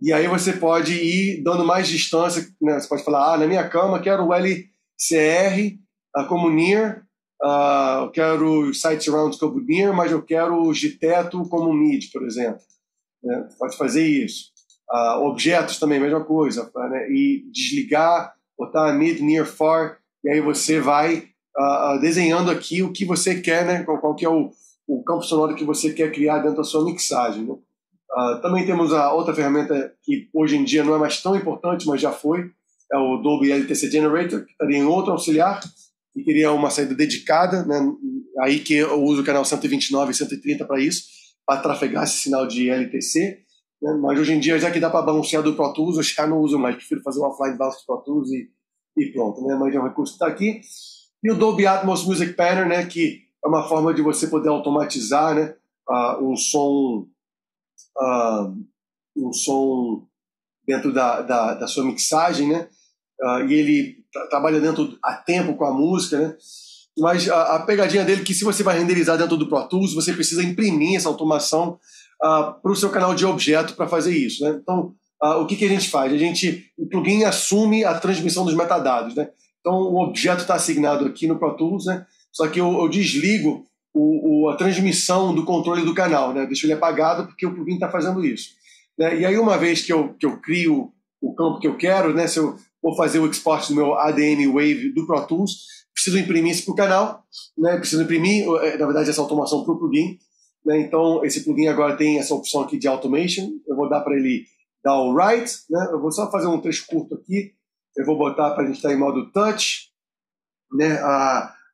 E aí você pode ir dando mais distância, né? Você pode falar, na minha cama quero o LCR como near, eu quero o site surround como near, mas eu quero o de teto como mid, por exemplo, né? Pode fazer isso. Objetos também, mesma coisa, né? E desligar, botar mid, near, far, e aí você vai desenhando aqui o que você quer, né? Qual que é o campo sonoro que você quer criar dentro da sua mixagem, né? Também temos a outra ferramenta que hoje em dia não é mais tão importante, mas já foi, é o Dolby LTC Generator, que estaria em outro auxiliar, e queria uma saída dedicada, né? Aí que eu uso o canal 129 e 130 para isso, para trafegar esse sinal de LTC, né? Mas hoje em dia, já que dá para balancear do Pro Tools, eu já não uso mais, prefiro fazer um offline balance do Pro Tools e pronto, né? Mas é um recurso que está aqui. E o Dolby Atmos Music Panner, né? Que é uma forma de você poder automatizar, né? Um som dentro da sua mixagem, né? E ele trabalha dentro a tempo com a música, né? Mas a pegadinha dele é que se você vai renderizar dentro do Pro Tools, você precisa imprimir essa automação para o seu canal de objeto para fazer isso, né? Então, o que a gente faz? O plugin assume a transmissão dos metadados, né? Então, o objeto está assignado aqui no Pro Tools, né? Só que eu desligo a transmissão do controle do canal, né? Deixo ele apagado porque o plugin está fazendo isso, né? E aí, uma vez que eu crio o campo que eu quero, né? Se eu vou fazer o export do meu ADM Wave do Pro Tools, preciso imprimir isso para o canal, né? Preciso imprimir, na verdade, essa automação para o plugin. Então, esse plugin agora tem essa opção aqui de automation. Eu vou dar para ele dar o write, né? Eu vou só fazer um trecho curto aqui. Eu vou botar para a gente estar em modo touch, né?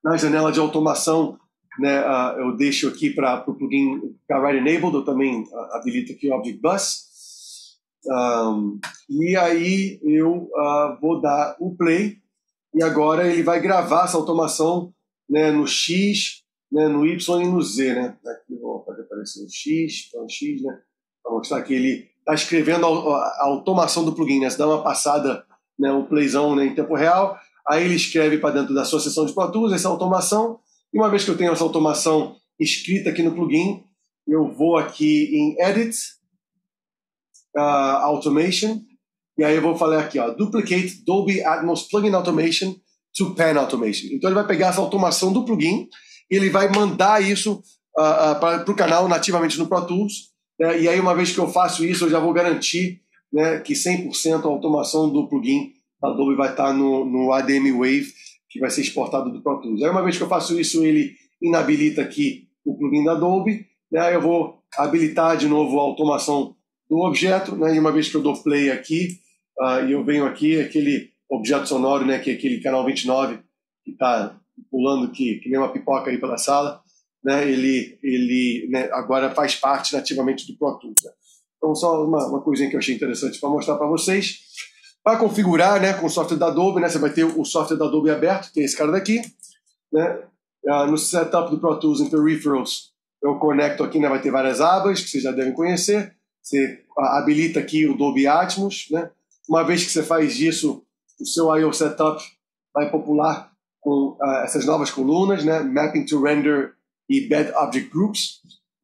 Na janela de automação, né? Eu deixo aqui para o plugin ficar right enabled. Eu também habilito aqui o object bus. E aí eu vou dar o play. E agora ele vai gravar essa automação, né? No X, né, no Y e no Z, né? Aqui vou fazer aparecer o X, plano X, né? Para mostrar que ele está escrevendo a automação do plugin, né? Você dá uma passada, né, um playzão, né, em tempo real, aí ele escreve para dentro da sua sessão de Pro Tools essa automação, e uma vez que eu tenho essa automação escrita aqui no plugin, eu vou aqui em Edit, Automation, e aí eu vou falar aqui, Duplicate Dolby Atmos Plugin Automation to Pan Automation. Então ele vai pegar essa automação do plugin, ele vai mandar isso para o canal nativamente no Pro Tools, né? E aí, uma vez que eu faço isso, eu já vou garantir, né, que 100% a automação do plugin da Adobe vai estar no ADM Wave, que vai ser exportado do Pro Tools. Aí, uma vez que eu faço isso, ele inabilita aqui o plugin da Adobe, né? Aí eu vou habilitar de novo a automação do objeto, né? E uma vez que eu dou play aqui, e eu venho aqui, aquele objeto sonoro, né, que é aquele canal 29, que está pulando que nem uma pipoca aí pela sala, né? Ele né, agora faz parte nativamente do Pro Tools, né? Então, só uma coisinha que eu achei interessante para mostrar para vocês. Para configurar, né, com o software da Adobe, né, você vai ter o software da Adobe aberto, tem esse cara daqui, né? No setup do Pro Tools, em Peripherals, eu conecto aqui, né, vai ter várias abas que vocês já devem conhecer. Você habilita aqui o Dolby Atmos, né? Uma vez que você faz isso, o seu I/O setup vai popular com essas novas colunas, né? Mapping to Render e Bed Object Groups,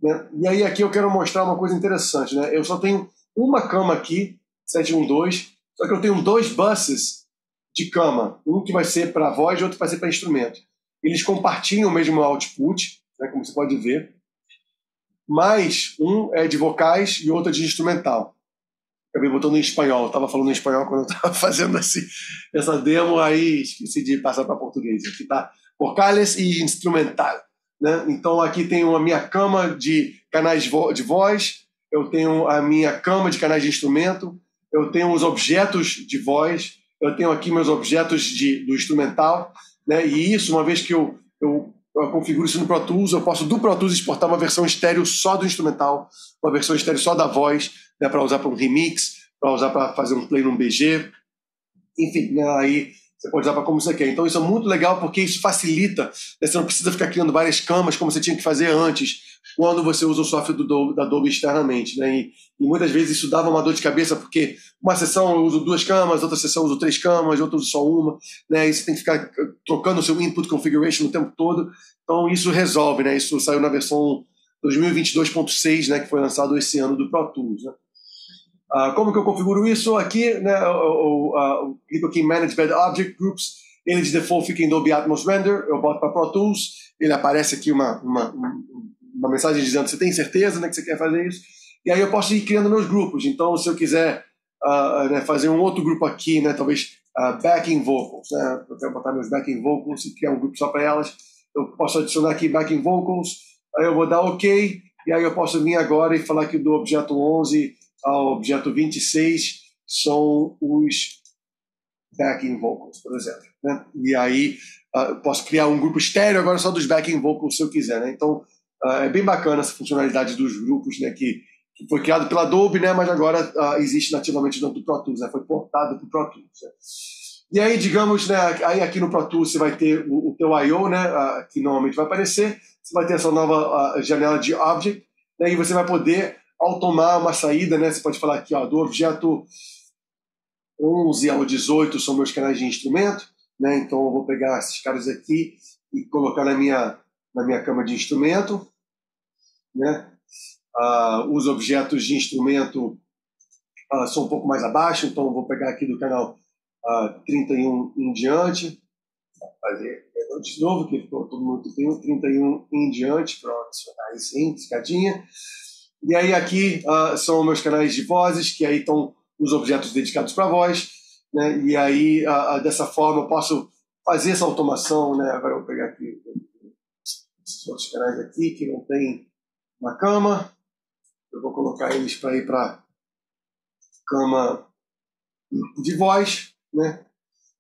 né? E aí aqui eu quero mostrar uma coisa interessante, né? Eu só tenho uma cama aqui, 712, só que eu tenho dois buses de cama, um que vai ser para voz e outro que vai ser para instrumento. Eles compartilham o mesmo output, né? Como você pode ver, mas um é de vocais e outro é de instrumental. Acabei botando em espanhol, eu estava falando em espanhol quando eu estava fazendo essa demo, aí esqueci de passar para português. Aqui está vocales e instrumental, né? Então aqui tenho a minha cama de canais de voz, eu tenho a minha cama de canais de instrumento, eu tenho os objetos de voz, eu tenho aqui meus objetos do instrumental, né? E isso, uma vez que eu eu configuro isso no Pro Tools, eu posso do Pro Tools exportar uma versão estéreo só do instrumental, uma versão estéreo só da voz, né, para usar para um remix, para usar para fazer um play num BG, enfim, né, aí você pode usar para como você quer. Então isso é muito legal porque isso facilita, né, você não precisa ficar criando várias camas como você tinha que fazer antes, quando você usa o software da Adobe externamente, né? E muitas vezes isso dava uma dor de cabeça, porque uma sessão eu uso 2 camas, outra sessão eu uso 3 camas, outra eu uso só uma, né? E você tem que ficar trocando o seu input configuration o tempo todo. Então isso resolve, né? Isso saiu na versão 2022.6, né, que foi lançado esse ano do Pro Tools, né? Como que eu configuro isso aqui, né? Eu clico aqui em Manage Bad Object Groups, ele de default fica em Dolby Atmos Render, eu boto para Pro Tools, ele aparece aqui uma mensagem dizendo, você tem certeza, né, que você quer fazer isso? E aí eu posso ir criando meus grupos. Então, se eu quiser né, fazer um outro grupo aqui, né, talvez backing vocals, né, eu quero botar meus backing vocals e criar um grupo só para elas, eu posso adicionar aqui backing vocals, aí eu vou dar OK, e aí eu posso vir agora e falar que do objeto 11 ao objeto 26 são os backing vocals, por exemplo, né? E aí eu posso criar um grupo estéreo agora só dos backing vocals se eu quiser, né? Então, é bem bacana essa funcionalidade dos grupos, né, que foi criado pela Adobe, né, mas agora existe nativamente dentro do Pro Tools, né, foi portado para o Pro Tools. Né. E aí, digamos, né, aí aqui no Pro Tools você vai ter o teu I.O., né, que normalmente vai aparecer, você vai ter essa nova janela de Object, né, e você vai poder automar uma saída, né, você pode falar aqui, ó, do objeto 11 ao 18 são meus canais de instrumento, né, então eu vou pegar esses caras aqui e colocar na minha cama de instrumento, né? Os objetos de instrumento são um pouco mais abaixo, então eu vou pegar aqui do canal 31 em diante, vou fazer de novo, que ficou todo mundo 31 em diante, pronto, aí sim, escadinha. E aí aqui são meus canais de vozes, que aí estão os objetos dedicados para voz, né? E aí dessa forma eu posso fazer essa automação, né? Agora eu vou pegar aqui esses outros canais aqui que não tem uma cama, eu vou colocar eles para ir para cama de voz, né?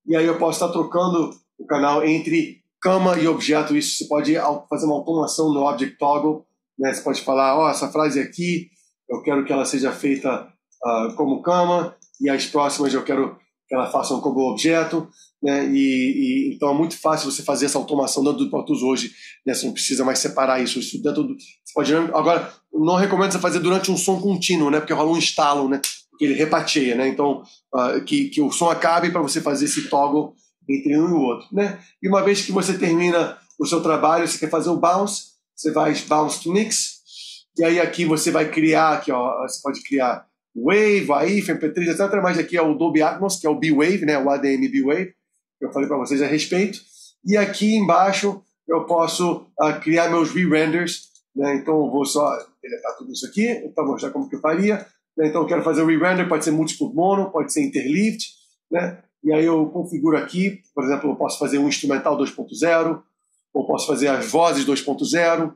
E aí eu posso estar trocando o canal entre cama e objeto. Isso você pode fazer uma automação no Object Toggle, né? Você pode falar, ó, essa frase aqui eu quero que ela seja feita como cama, e as próximas eu quero que ela faça como objeto, né? Então é muito fácil você fazer essa automação dentro do Pro Tools hoje, né? Você não precisa mais separar isso dentro do... Você pode... Agora, não recomendo você fazer durante um som contínuo, né? Porque rola um estalo, né? Porque ele repateia, né? Então, que o som acabe para você fazer esse toggle entre um e o outro, né? E uma vez que você termina o seu trabalho, você quer fazer o bounce, você vai bounce to mix, e aí aqui você vai criar, aqui, ó, você pode criar Wave, AIF, MP3, etc. Mas aqui é o Dolby Atmos, que é o B-Wave, né? O ADM B-Wave, que eu falei para vocês a respeito. E aqui embaixo eu posso criar meus re-renders, né? Então eu vou só deletar tudo isso aqui para mostrar como que eu faria. Então eu quero fazer o re-render, pode ser múltiplo mono, pode ser interleaved, né? E aí eu configuro aqui, por exemplo, eu posso fazer um instrumental 2.0, ou posso fazer as vozes 2.0,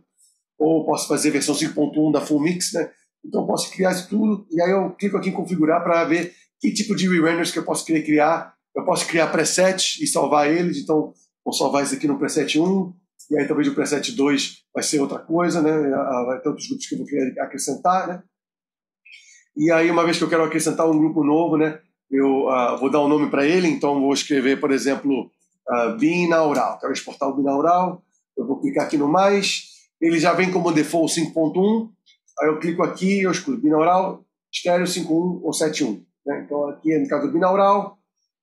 ou posso fazer a versão 5.1 da Full Mix, né? Então eu posso criar isso tudo, e aí eu clico aqui em configurar para ver que tipo de re-renders que eu posso querer criar. Eu posso criar presets e salvar eles, então vou salvar isso aqui no preset 1, e aí talvez o preset 2 vai ser outra coisa, né? Vai ter outros grupos que eu vou querer acrescentar, né? E aí uma vez que eu quero acrescentar um grupo novo, né, eu vou dar um nome para ele, então vou escrever, por exemplo, binaural, quero exportar o binaural, eu vou clicar aqui no mais, ele já vem como default 5.1, aí eu clico aqui e eu escolho binaural, estéreo 5.1 ou 7.1. Né? Então aqui é no caso do binaural,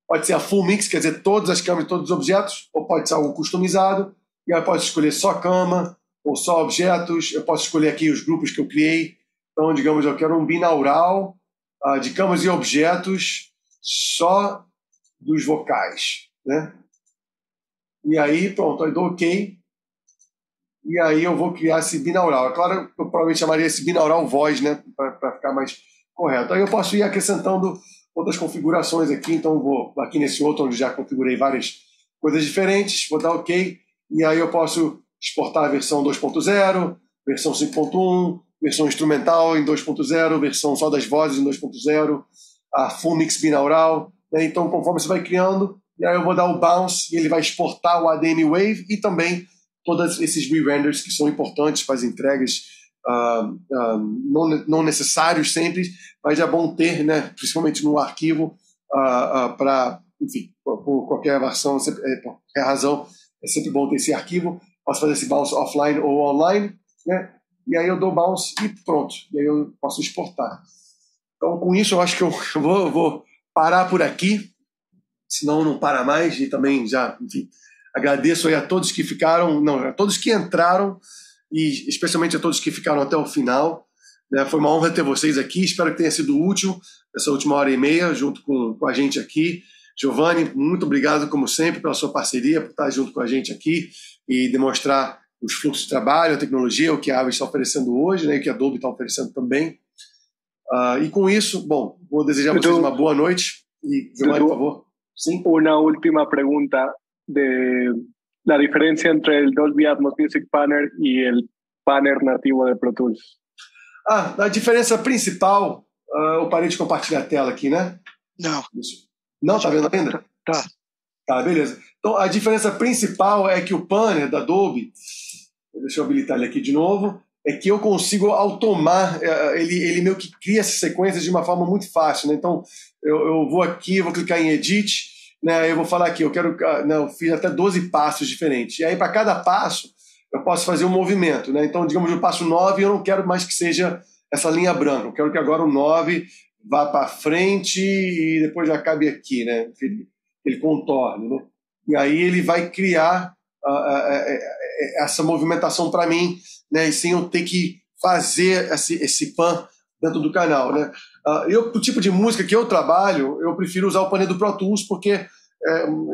pode ser a full mix, quer dizer, todas as camas e todos os objetos, ou pode ser algo customizado, e aí eu posso escolher só cama ou só objetos, eu posso escolher aqui os grupos que eu criei. Então, digamos, eu quero um binaural de camas e objetos só dos vocais, né? E aí, pronto, aí dou OK. E aí eu vou criar esse binaural. É claro, eu provavelmente chamaria esse binaural voz, né? Para ficar mais correto. Aí eu posso ir acrescentando outras configurações aqui. Então vou aqui nesse outro, onde já configurei várias coisas diferentes. Vou dar OK. E aí eu posso exportar a versão 2.0, versão 5.1, versão instrumental em 2.0, versão só das vozes em 2.0, a full mix binaural. Né? Então conforme você vai criando, e aí eu vou dar o bounce, e ele vai exportar o ADM Wave e também todos esses re-renders que são importantes para as entregas, não necessários sempre, mas é bom ter, né, principalmente no arquivo, para, enfim, por qualquer razão, é sempre bom ter esse arquivo. Posso fazer esse bounce offline ou online, né? E aí eu dou bounce e pronto. E aí eu posso exportar. Então, com isso, eu acho que eu vou parar por aqui, senão não para mais. E também já, enfim, agradeço aí a todos que ficaram, a todos que entraram e especialmente a todos que ficaram até o final. Né? Foi uma honra ter vocês aqui. Espero que tenha sido útil essa última hora e meia junto com a gente aqui. Giovanni, muito obrigado, como sempre, pela sua parceria, por estar junto com a gente aqui e demonstrar os fluxos de trabalho, a tecnologia, o que a Avid está oferecendo hoje, né, e o que a Adobe está oferecendo também. E com isso, bom, vou desejar a vocês uma boa noite. E, Giovanni, por favor. Sim? Uma última pergunta da diferença entre o Dolby Atmos Music Panner e o Panner nativo de Pro Tools. A diferença principal, eu parei de compartilhar a tela aqui, né? Não. Isso. Não, tá vendo ainda? Tá. Tá, beleza. Então, a diferença principal é que o Panner da Adobe, deixa eu habilitar ele aqui de novo, é que eu consigo automar, ele meio que cria essas sequências de uma forma muito fácil, né? Então, eu vou aqui, vou clicar em Edit, né? Eu vou falar aqui, eu quero, né? Eu fiz até 12 passos diferentes. E aí, para cada passo, eu posso fazer um movimento, né? Então, digamos, no passo 9, eu não quero mais que seja essa linha branca. Eu quero que agora o 9... vá para frente e depois já cabe aqui, né? Ele contorna, né? E aí ele vai criar essa movimentação para mim, né? E sem eu ter que fazer esse pan dentro do canal, né? O tipo de música que eu trabalho, eu prefiro usar o panel do Pro Tools porque,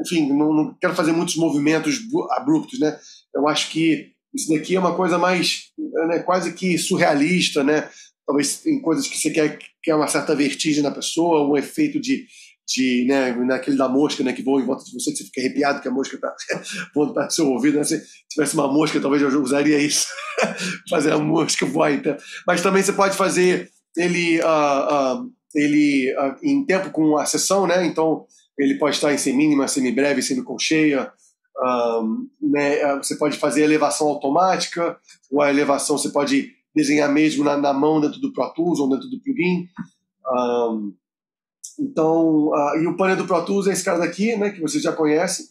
enfim, não quero fazer muitos movimentos abruptos, né? Eu acho que isso daqui é uma coisa mais, né, quase que surrealista, né? Talvez em coisas que você quer uma certa vertigem na pessoa, um efeito de né, naquele da mosca, né, que voa em volta de você, que você fica arrepiado que a mosca está voando para o seu ouvido, né? Se tivesse uma mosca, talvez eu usaria isso, fazer a mosca voar. Então. Mas também você pode fazer ele em tempo com a sessão, né? Então ele pode estar em semínima, semibreve, semicolcheia, né? Você pode fazer elevação automática, ou a elevação você pode desenhar mesmo na mão dentro do Pro Tools ou dentro do plugin. Então, e o panel do Pro Tools é esse cara daqui, né, que vocês já conhecem,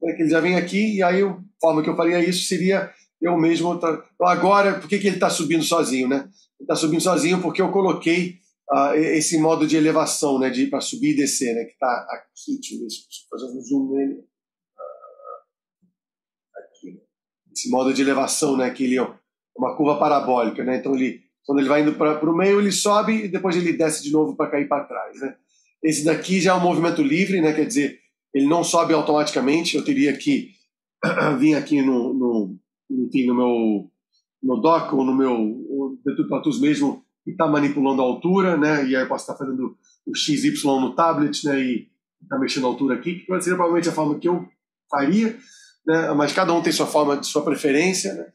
né, que ele já vem aqui, e aí a forma que eu faria isso seria eu mesmo... Então, agora, por que ele está subindo sozinho, né? Ele está subindo sozinho porque eu coloquei esse modo de elevação, né, para subir e descer, né, que está aqui, deixa eu ver se eu fazer um zoom nele. Aqui, esse modo de elevação, né, que ele... uma curva parabólica, né? Então, quando ele vai indo para o meio, ele sobe e depois ele desce de novo para cair para trás, né? Esse daqui já é um movimento livre, né? Quer dizer, ele não sobe automaticamente. Eu teria que vir aqui no meu dock ou no meu dentro do Pro Tools mesmo e estar manipulando a altura, né? E aí eu posso estar fazendo o XY no tablet, né? E estar mexendo a altura aqui, que seria provavelmente a forma que eu faria, né? Mas cada um tem sua forma, sua preferência, né?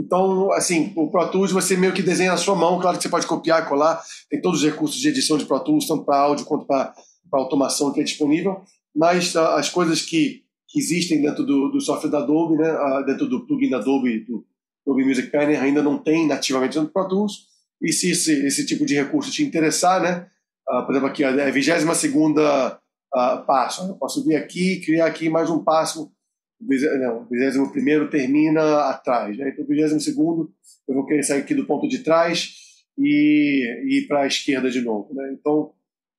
Então, assim, o Pro Tools você meio que desenha na sua mão. Claro que você pode copiar, colar, tem todos os recursos de edição de Pro Tools, tanto para áudio quanto para automação que é disponível, mas as coisas que existem dentro do software da Adobe, né, dentro do plugin da Adobe, do Dolby Music Panner, ainda não tem nativamente dentro do Pro Tools. E se esse tipo de recurso te interessar, né, por exemplo, aqui é a 22ª passo, eu posso vir aqui e criar aqui mais um passo. Não, o 21º termina atrás, né? Então o 22º eu vou querer sair aqui do ponto de trás e ir para a esquerda de novo, né? Então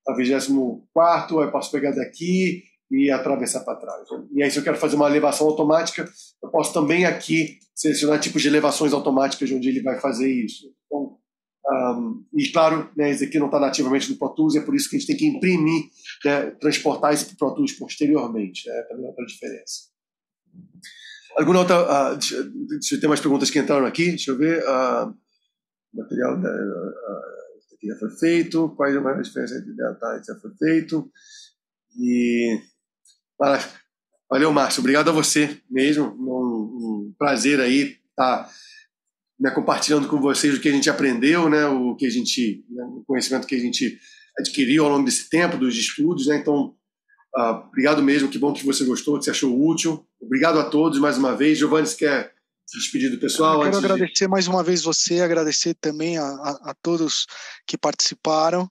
a 24º eu posso pegar daqui e atravessar para trás, né? E aí, se eu quero fazer uma elevação automática, eu posso também aqui selecionar tipos de elevações automáticas de onde ele vai fazer isso. Então, e claro, né, esse aqui não está nativamente no Pro Tools, é por isso que a gente tem que imprimir, né, transportar esse Pro Tools posteriormente, né? Também é outra diferença. Alguma outra... tem mais perguntas que entraram aqui, deixa eu ver. O material que já foi feito, quais a maior diferença entre detalhes que já foi feito. E... valeu, Márcio, obrigado a você mesmo, um prazer aí estar compartilhando com vocês o que a gente aprendeu, né, o conhecimento que a gente adquiriu ao longo desse tempo, dos estudos, né? Então, Obrigado mesmo, que bom que você gostou, que você achou útil. Obrigado a todos mais uma vez. Giovanni, você quer se despedir do pessoal? Eu quero agradecer mais uma vez você, agradecer também a todos que participaram.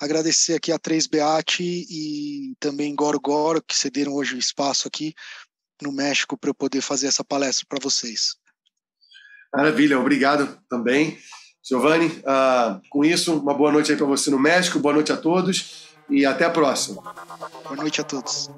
Agradecer aqui a 3BAT e também Goro Goro, que cederam hoje o espaço aqui no México para eu poder fazer essa palestra para vocês. Maravilha, obrigado também. Giovanni, com isso, uma boa noite aí para você no México, boa noite a todos e até a próxima. Boa noite a todos.